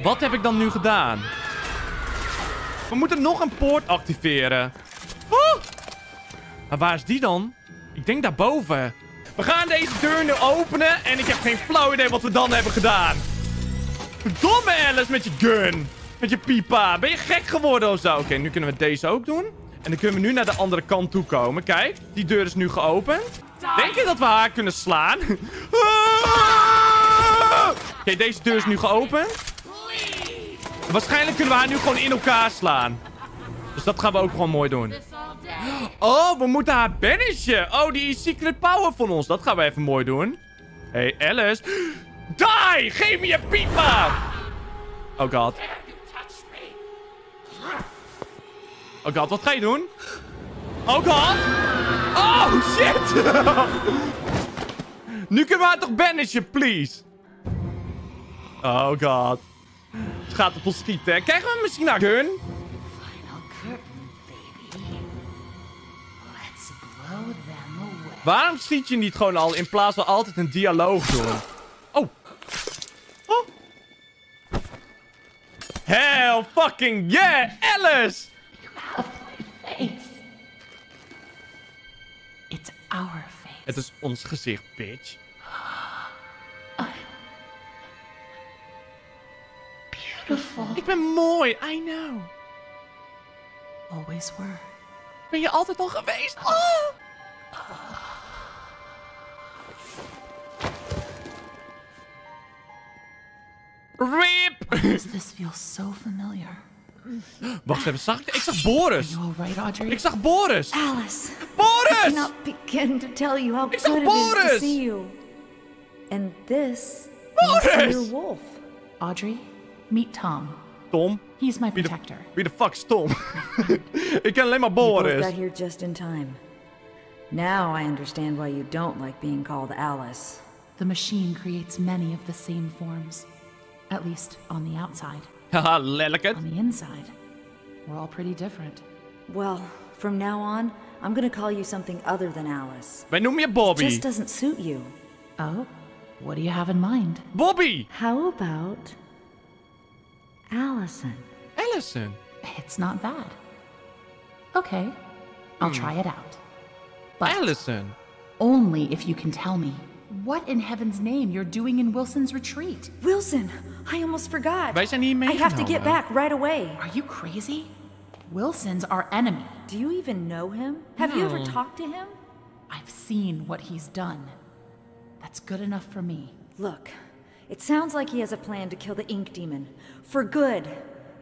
Wat heb ik dan nu gedaan? We moeten nog een poort activeren. Oh! Maar waar is die dan? Ik denk daarboven. We gaan deze deur nu openen. En ik heb geen flauw idee wat we dan hebben gedaan. Verdomme Alice met je gun. Met je pipa. Ben je gek geworden of zo? Oké, okay, nu kunnen we deze ook doen. En dan kunnen we nu naar de andere kant toe komen. Kijk, die deur is nu geopend. Denk je dat we haar kunnen slaan? Oké, okay, deze deur is nu geopend. En waarschijnlijk kunnen we haar nu gewoon in elkaar slaan. Dus dat gaan we ook gewoon mooi doen. Oh, we moeten haar banishen. Oh, die secret power van ons. Dat gaan we even mooi doen. Hé, hey, Alice. Die! Geef me je pipa! Oh god. Oh god, wat ga je doen? Oh god! Oh shit! Nu kunnen we haar toch banishen, please? Oh god. Ze gaat op ons schieten. Krijgen we misschien naar gun? Waarom schiet je niet gewoon al in plaats van altijd een dialoog doen? Oh. Oh. Hell fucking yeah, Alice! It's our face. Het is ons gezicht, bitch. Beautiful. Ik ben mooi, I know. Always were. Ben je altijd al geweest? Oh. Rip! Does this feel so familiar? Wacht even, zag ik? Ik zag Boris. Are you all right, Audrey? Ik zag Boris. Alice. Boris! I cannot begin to tell you how good it is to see you. And this is your wolf. Audrey, meet Tom. Tom? He's my protector. Wie de fuck is Tom? Ik ken alleen maar Boris. You got here just in time. Now I understand why you don't like being called Alice. The machine creates many of the same forms, at least on the outside. Haha, lelijkheid. On the inside, we're all pretty different. Well, from now on, I'm gonna call you something other than Alice. Wij noemen je Bobby. It just doesn't suit you. Oh, what do you have in mind? Bobby. How about Allison? Allison. It's not bad. Okay, I'll try it out. But Allison. Only if you can tell me what in heaven's name you're doing in Wilson's retreat. Wilson, I almost forgot. Wij zijn niet mee. I have to get back right away. Are you crazy? Wilson's our enemy. Do you even know him? Have no. you ever talked to him? I've seen what he's done. That's good enough for me. Look, it sounds like he has a plan to kill the Ink Demon. For good.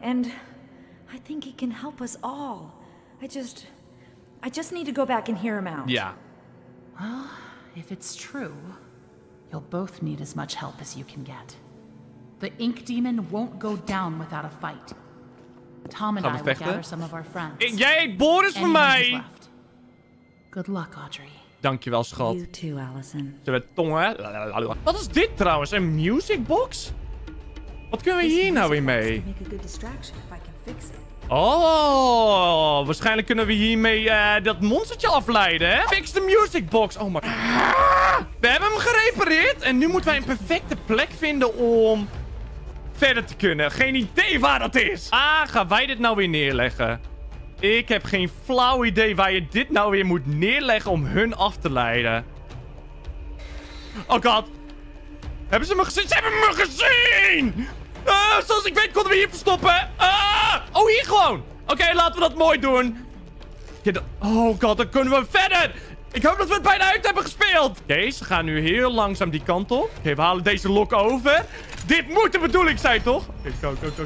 And I think he can help us all. I just... I just need to go back and hear him out. Yeah. Well, if it's true, you'll both need as much help as you can get. The Ink Demon won't go down without a fight. Tom and I will gather some of our friends. Jij, Boris voor mij! Good luck, Audrey. Dankjewel, schat. You too, Allison. Ze hebben tongen. Wat is dit trouwens? Een music box? Wat kunnen we hier nou weer mee? Oh, waarschijnlijk kunnen we hiermee uh, dat monstertje afleiden, hè? Fix de music box. Oh my... We hebben hem gerepareerd. En nu moeten wij een perfecte plek vinden om... verder te kunnen. Geen idee waar dat is. Ah, gaan wij dit nou weer neerleggen? Ik heb geen flauw idee waar je dit nou weer moet neerleggen om hun af te leiden. Oh god. Hebben ze me gezien? Ze hebben me gezien! Uh, zoals ik weet konden we hier verstoppen. Uh, oh, hier gewoon. Oké, okay, laten we dat mooi doen. Oh god, dan kunnen we verder. Ik hoop dat we het bijna uit hebben gespeeld. Deze gaan nu heel langzaam die kant op. Oké, okay, we halen deze lok over. Dit moet de bedoeling zijn, toch? Oké, okay, go, go, go,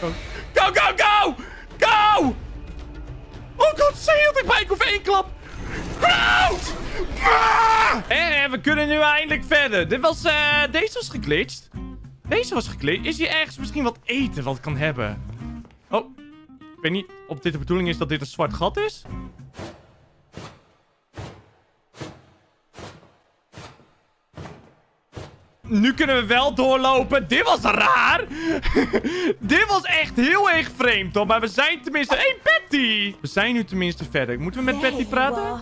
go. Go, go, go! Go! Oh god, ze hield ik bij. Ik hoef één klap. Groot! Ah! En, en we kunnen nu eindelijk verder. Dit was, uh, deze was geglitcht. Deze was geglitcht. Is hier ergens misschien wat eten wat ik kan hebben? Oh, ik weet niet of dit de bedoeling is dat dit een zwart gat is. Nu kunnen we wel doorlopen. Dit was raar. Dit was echt heel erg vreemd, hoor. Maar we zijn tenminste... Hé, hey, Betty! We zijn nu tenminste verder. Moeten we met Betty praten? Hey,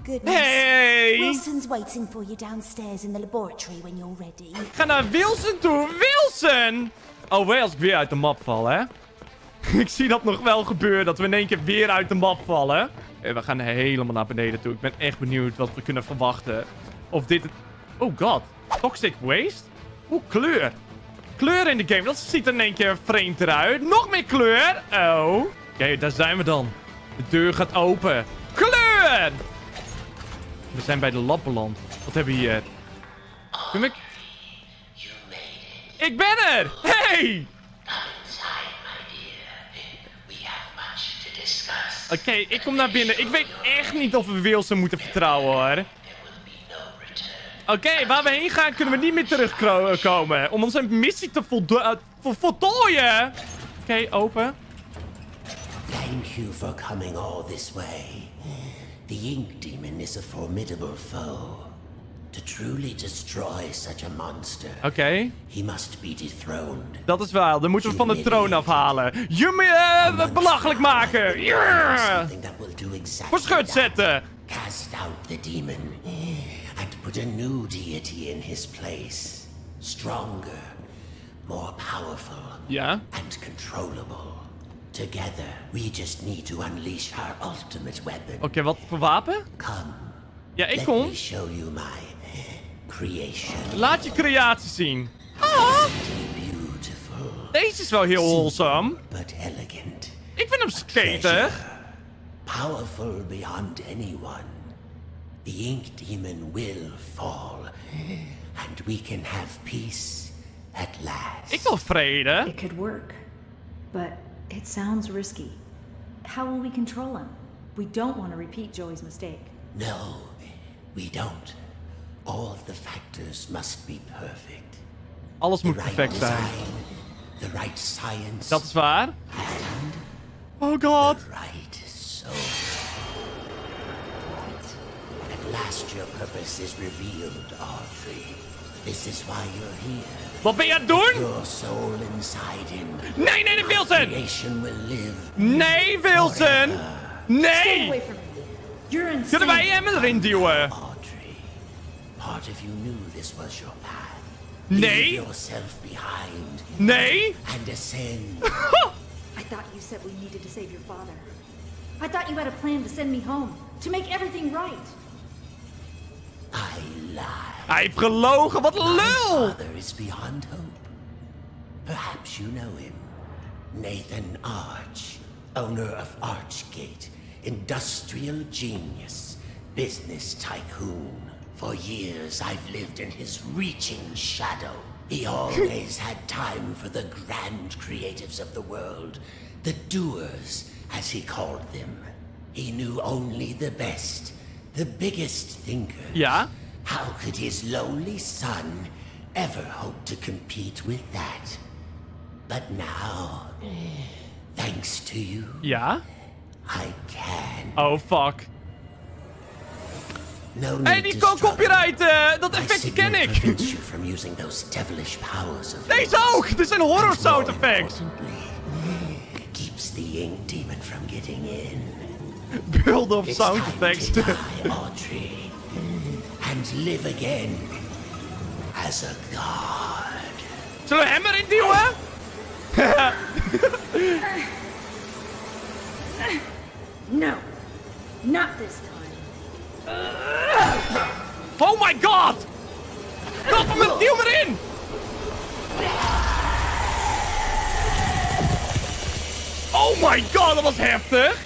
thank hey! Wilson's waiting for you downstairs in the laboratory when you're ready. Ga naar Wilson toe. Wilson! Oh, wel als ik weer uit de map val, hè? Ik zie dat nog wel gebeuren. Dat we in één keer weer uit de map vallen. We gaan helemaal naar beneden toe. Ik ben echt benieuwd wat we kunnen verwachten. Of dit... Oh, god. Toxic waste? Oeh, kleur. Kleur in de game. Dat ziet er in één keer vreemd eruit. Nog meer kleur. Oh. Oké, okay, daar zijn we dan. De deur gaat open. Kleur! We zijn bij de Lappenland. Wat hebben we hier? Kunnen we... Ik ben er! Hey! Oké, okay, ik kom naar binnen. Ik weet echt niet of we Wilson moeten vertrouwen, hoor. Oké, okay, waar we heen gaan kunnen we niet meer terugkomen. Om onze missie te voldo uh, vo voltooien. Oké, okay, open. Thank you for coming all this way. The Ink Demon is a formidable foe. To truly destroy such a monster. Oké. Okay. He must be dethroned. Dat is wel. Dan moeten we van de troon afhalen. Je uh, belachelijk maken. Yeah. Voor schut zetten. Cast out the demon. And put a new deity in his place. Stronger, more powerful, yeah, and controllable. Together, we just need to unleash our ultimate weapon. Oké, okay, wat voor wapen? Come. Ja, ik kom. Let me show you my creation. Laat je creatie zien. Ah! Beautiful. Deze is wel heel wholesome. But elegant. Ik vind hem skater. Powerful beyond anyone. The Ink Demon will fall, and we can have peace at last. Ik wil vrede. It could work, but it sounds risky. How will we control him? We don't want to repeat Joey's mistake. No, we don't. All of the factors must be perfect. Alles moet perfect zijn. the right science. Dat is waar. Oh god. The right soul. At last your purpose is revealed, Audrey. This is why you're here. Wat ben je aan het doen? Your soul inside him. Nee, nee, nee, Wilson. Creation will live. Nee, Wilson. Nee. Kunnen wij hem erin duwen? Audrey, part of you knew this was your path. Nee. Yourself behind. Nee. And ascend. I thought you said we needed to save your father. I thought you had a plan to send me home, to make everything right. I lied. Hij heeft gelogen, wat lul! My father is beyond hope. Perhaps you know him. Nathan Arch, owner of Archgate. Industrial genius, business tycoon. For years I've lived in his reaching shadow. He always had time for the grand creatives of the world, the doers, as he called them. He knew only the best, the biggest thinkers. Yeah. How could his lowly son ever hope to compete with that? But now, thanks to you. Yeah. I can. Oh fuck. No need hey, die kan copyrighten! Dat effect ken ik! Deze ook! Dit zijn horror sound effects! Keeps the ink demon from getting in. Build of sound effects. Audrey, and live again as a god. Zullen we hem erin duwen? No, not this time. Uh, oh my god! Stop hem met duw erin! Oh my god, dat was heftig!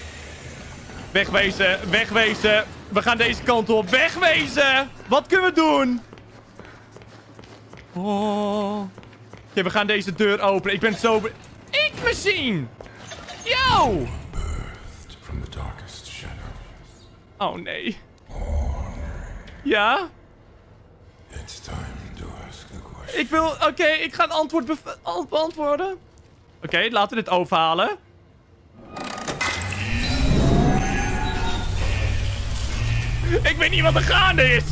Wegwezen, wegwezen. We gaan deze kant op. Wegwezen! Wat kunnen we doen? Oh. Okay, we gaan deze deur openen. Ik ben zo... Ink machine! Yo! Oh nee. Ja? It's time to ask the question. Ik wil... Oké, okay, ik ga een antwoord bev- beantwoorden. Oké, okay, laten we dit overhalen. Ik weet niet wat er gaande is.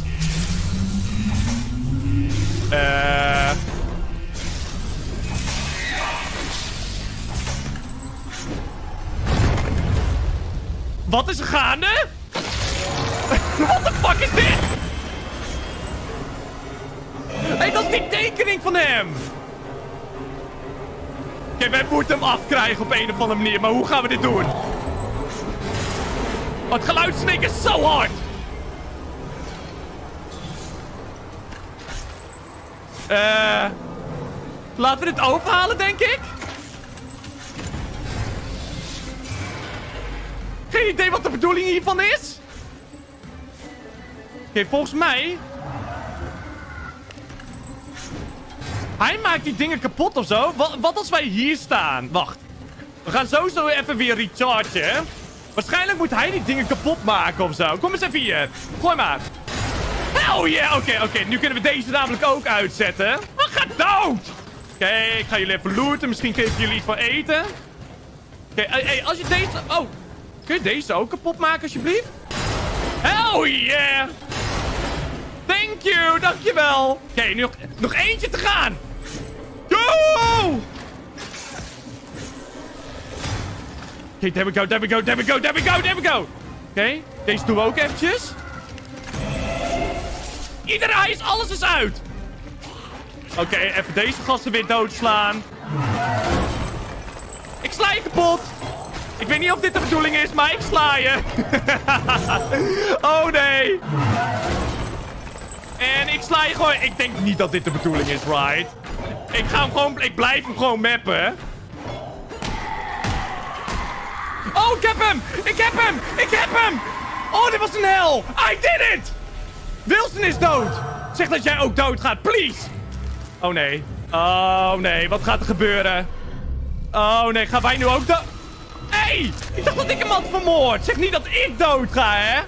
Eh... Uh... Wat is er gaande? What the fuck is dit? Hé, hey, dat is die tekening van hem! Oké, okay, wij moeten hem afkrijgen op een of andere manier, maar hoe gaan we dit doen? Oh, het geluidssnikken is zo hard! Eh... Uh, laten we dit overhalen, denk ik? Geen idee wat de bedoeling hiervan is? Oké, okay, volgens mij... Hij maakt die dingen kapot of zo. Wat, wat als wij hier staan? Wacht. We gaan sowieso even weer rechargen. Waarschijnlijk moet hij die dingen kapot maken of zo. Kom eens even hier. Gooi maar. Oh yeah, oké, okay, oké. Okay. Nu kunnen we deze namelijk ook uitzetten. Wat gaat dood? Oké, okay, ik ga jullie even looten. Misschien geef jullie iets van eten. Oké, okay, hey, als je deze... Oh, kun je deze ook kapot maken alsjeblieft? Oh yeah! Thank you, dankjewel. Oké, okay, nu nog, nog eentje te gaan. Go! Oké, okay, there we go, there we go, there we go, there we go, there we go. Oké, okay, deze doen we ook eventjes. Iedereen, hij is, alles is uit. Oké, okay, even deze gasten weer doodslaan. Ik sla je kapot. Ik weet niet of dit de bedoeling is, maar ik sla je. Oh nee. En ik sla je gewoon. Ik denk niet dat dit de bedoeling is, right? Ik ga hem gewoon... Ik blijf hem gewoon mappen. Oh, ik heb hem! Ik heb hem! Ik heb hem! Oh, dit was een hel! I did it! Wilson is dood! Zeg dat jij ook dood gaat, please! Oh nee. Oh nee, wat gaat er gebeuren? Oh nee, gaan wij nu ook dood... Hey, ik dacht dat ik hem had vermoord. Zeg niet dat ik dood ga, hè?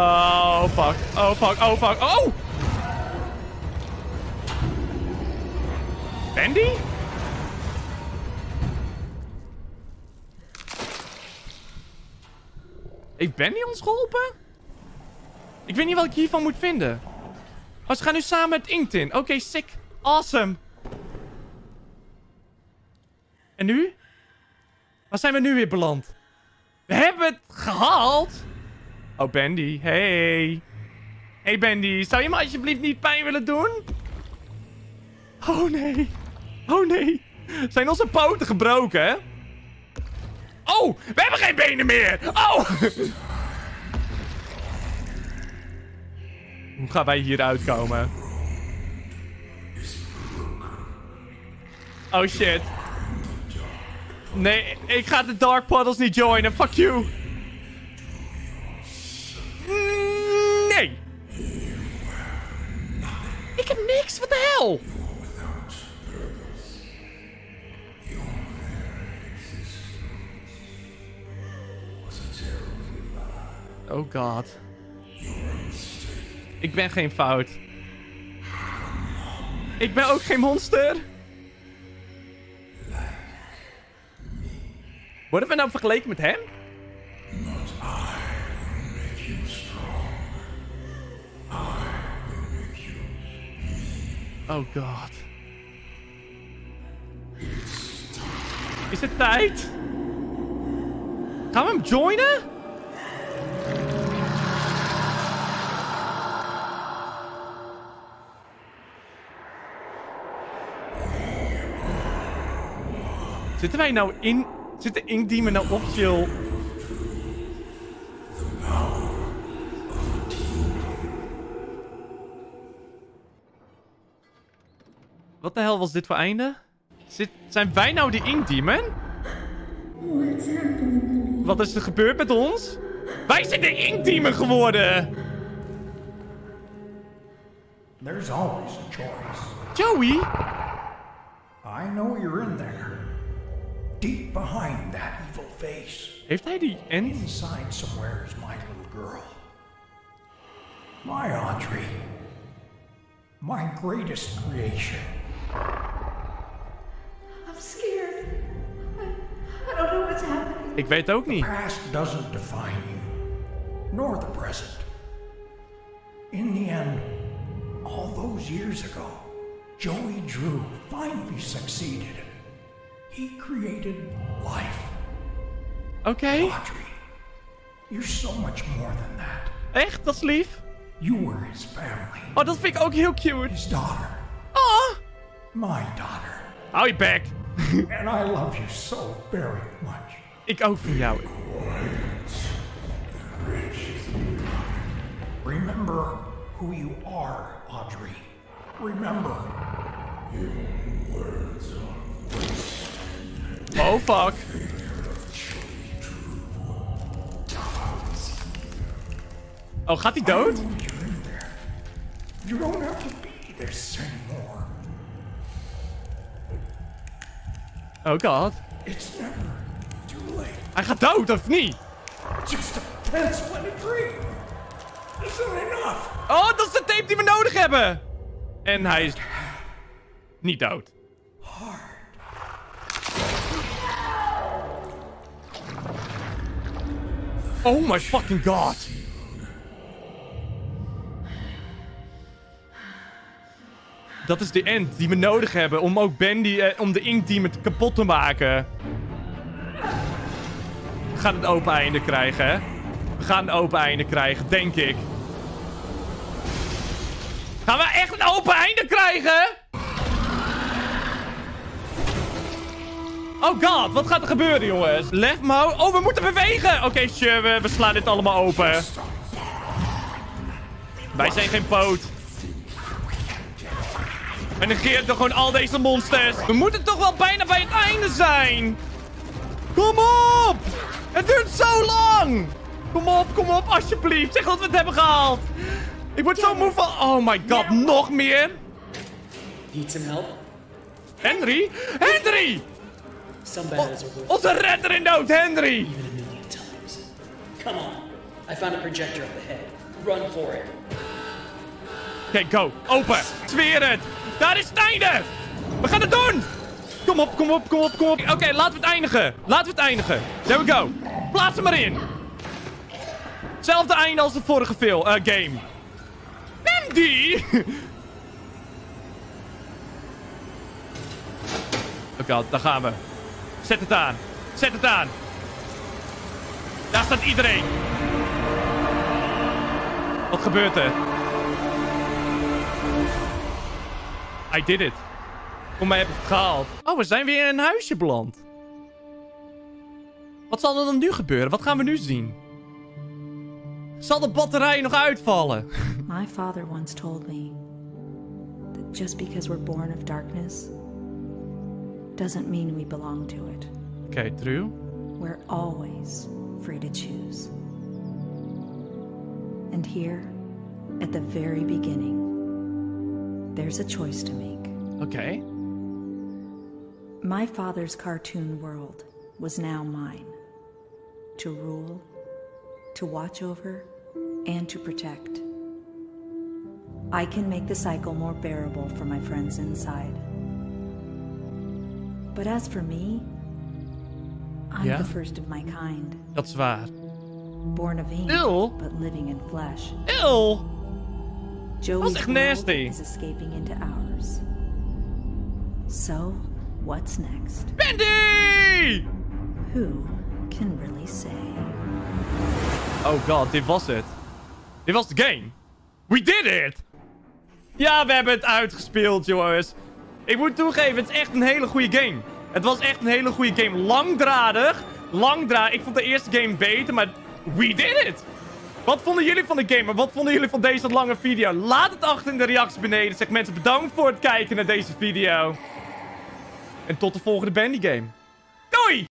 Oh, fuck. Oh, fuck. Oh, fuck. Oh! Bendy? Heeft Bendy ons geholpen? Ik weet niet wat ik hiervan moet vinden. Oh, ze gaan nu samen het inkt in. Oké, okay, sick. Awesome. En nu? Waar zijn we nu weer beland? We hebben het gehaald. Oh, Bendy. Hey. Hey, Bendy. Zou je me alsjeblieft niet pijn willen doen? Oh, nee. Oh, nee. Zijn onze poten gebroken, hè? Oh, we hebben geen benen meer. Oh. Hoe gaan wij hier uitkomen? Oh, shit. Nee, ik ga de Dark Puddles niet joinen. Fuck you. Nee. Ik heb niks. Wat de hel? Oh god. Ik ben geen fout. Ik ben ook geen monster. Worden we nou vergeleken met hem? Oh god. Is het tijd? Gaan we hem joinen? Zitten wij nou in... Zit de Ink Demon nou officieel... Wat de hel was dit voor einde? Zit... Zijn wij nou de Ink Demon? Wat is er gebeurd met ons? Wij zijn de Ink Demon geworden! There's always a choice. Joey? I know you're in there. Deep behind that evil face. Heeft hij die end? Inside somewhere is my little girl. My Audrey. My greatest creation. I'm scared. I, I don't know what's happening. Ik weet ook niet. The past doesn't define you, nor the present. In the end, all those years ago, Joey Drew finally succeeded. He created life. Okay. Audrey, you're so much more than that. Echt, dat is lief. You were his family. Oh, dat vind ik ook heel cute. His daughter. Oh. My daughter. Hou je bek. And I love you so very much. Ik ook van jou. Remember who you are, Audrey. Remember. Your words are wasted. Oh, fuck. Oh, gaat hij dood? Oh, god. Hij gaat dood, of niet? Oh, dat is de tape die we nodig hebben. En hij is niet dood. Oh my fucking god. Dat is de end die we nodig hebben om ook Bendy, eh, om de Ink Demon kapot te maken. We gaan een open einde krijgen, hè? We gaan een open einde krijgen, denk ik. Gaan we echt een open einde krijgen? Oh god, wat gaat er gebeuren, jongens? Left mouse. Oh, we moeten bewegen. Oké, okay, sure, we, we slaan dit allemaal open. Wij zijn geen poot. We negeren toch gewoon al deze monsters. We moeten toch wel bijna bij het einde zijn. Kom op. Het duurt zo lang. Kom op, kom op, alsjeblieft. Zeg dat we het hebben gehaald. Ik word zo moe van... Oh my god, nog meer. Need some help? Henry? Henry! O, onze redder in nood, Henry! Come on, I found a projector up ahead. Run for it. Oké, go. Open. Zweer het. Daar is het einde. We gaan het doen. Kom op, kom op, kom op, kom op. Oké, okay, laten we het eindigen. Laten we het eindigen. There we go. Plaats hem maar in. Hetzelfde einde als de vorige film, uh, game. Bendy! Oké, okay, daar gaan we. Zet het aan. Zet het aan. Daar staat iedereen. Wat gebeurt er? I did it. Voor mij heb ik het gehaald. Oh, we zijn weer in een huisje beland. Wat zal er dan nu gebeuren? Wat gaan we nu zien? Zal de batterij nog uitvallen? My father once told me that just because we're born of darkness doesn't mean we belong to it. Okay, Drew. We're always free to choose. And here, at the very beginning, there's a choice to make. Okay. My father's cartoon world was now mine. To rule, to watch over, and to protect. I can make the cycle more bearable for my friends inside. But as for me, I'm yeah. the first of my kind. That's right. Born of ink, Ew. But living in flesh. Ew. Joey's world nasty. Is escaping into ours. So, what's next? Bendy! Who can really say? Oh god, dit was het. Dit was de game. We did it! Ja, we hebben het uitgespeeld, jongens. Ik moet toegeven, het is echt een hele goede game. Het was echt een hele goede game. Langdradig. Langdradig. Ik vond de eerste game beter, maar we did it! Wat vonden jullie van de game? En wat vonden jullie van deze lange video? Laat het achter in de reacties beneden. Zeg mensen, bedankt voor het kijken naar deze video. En tot de volgende Bendy game. Doei!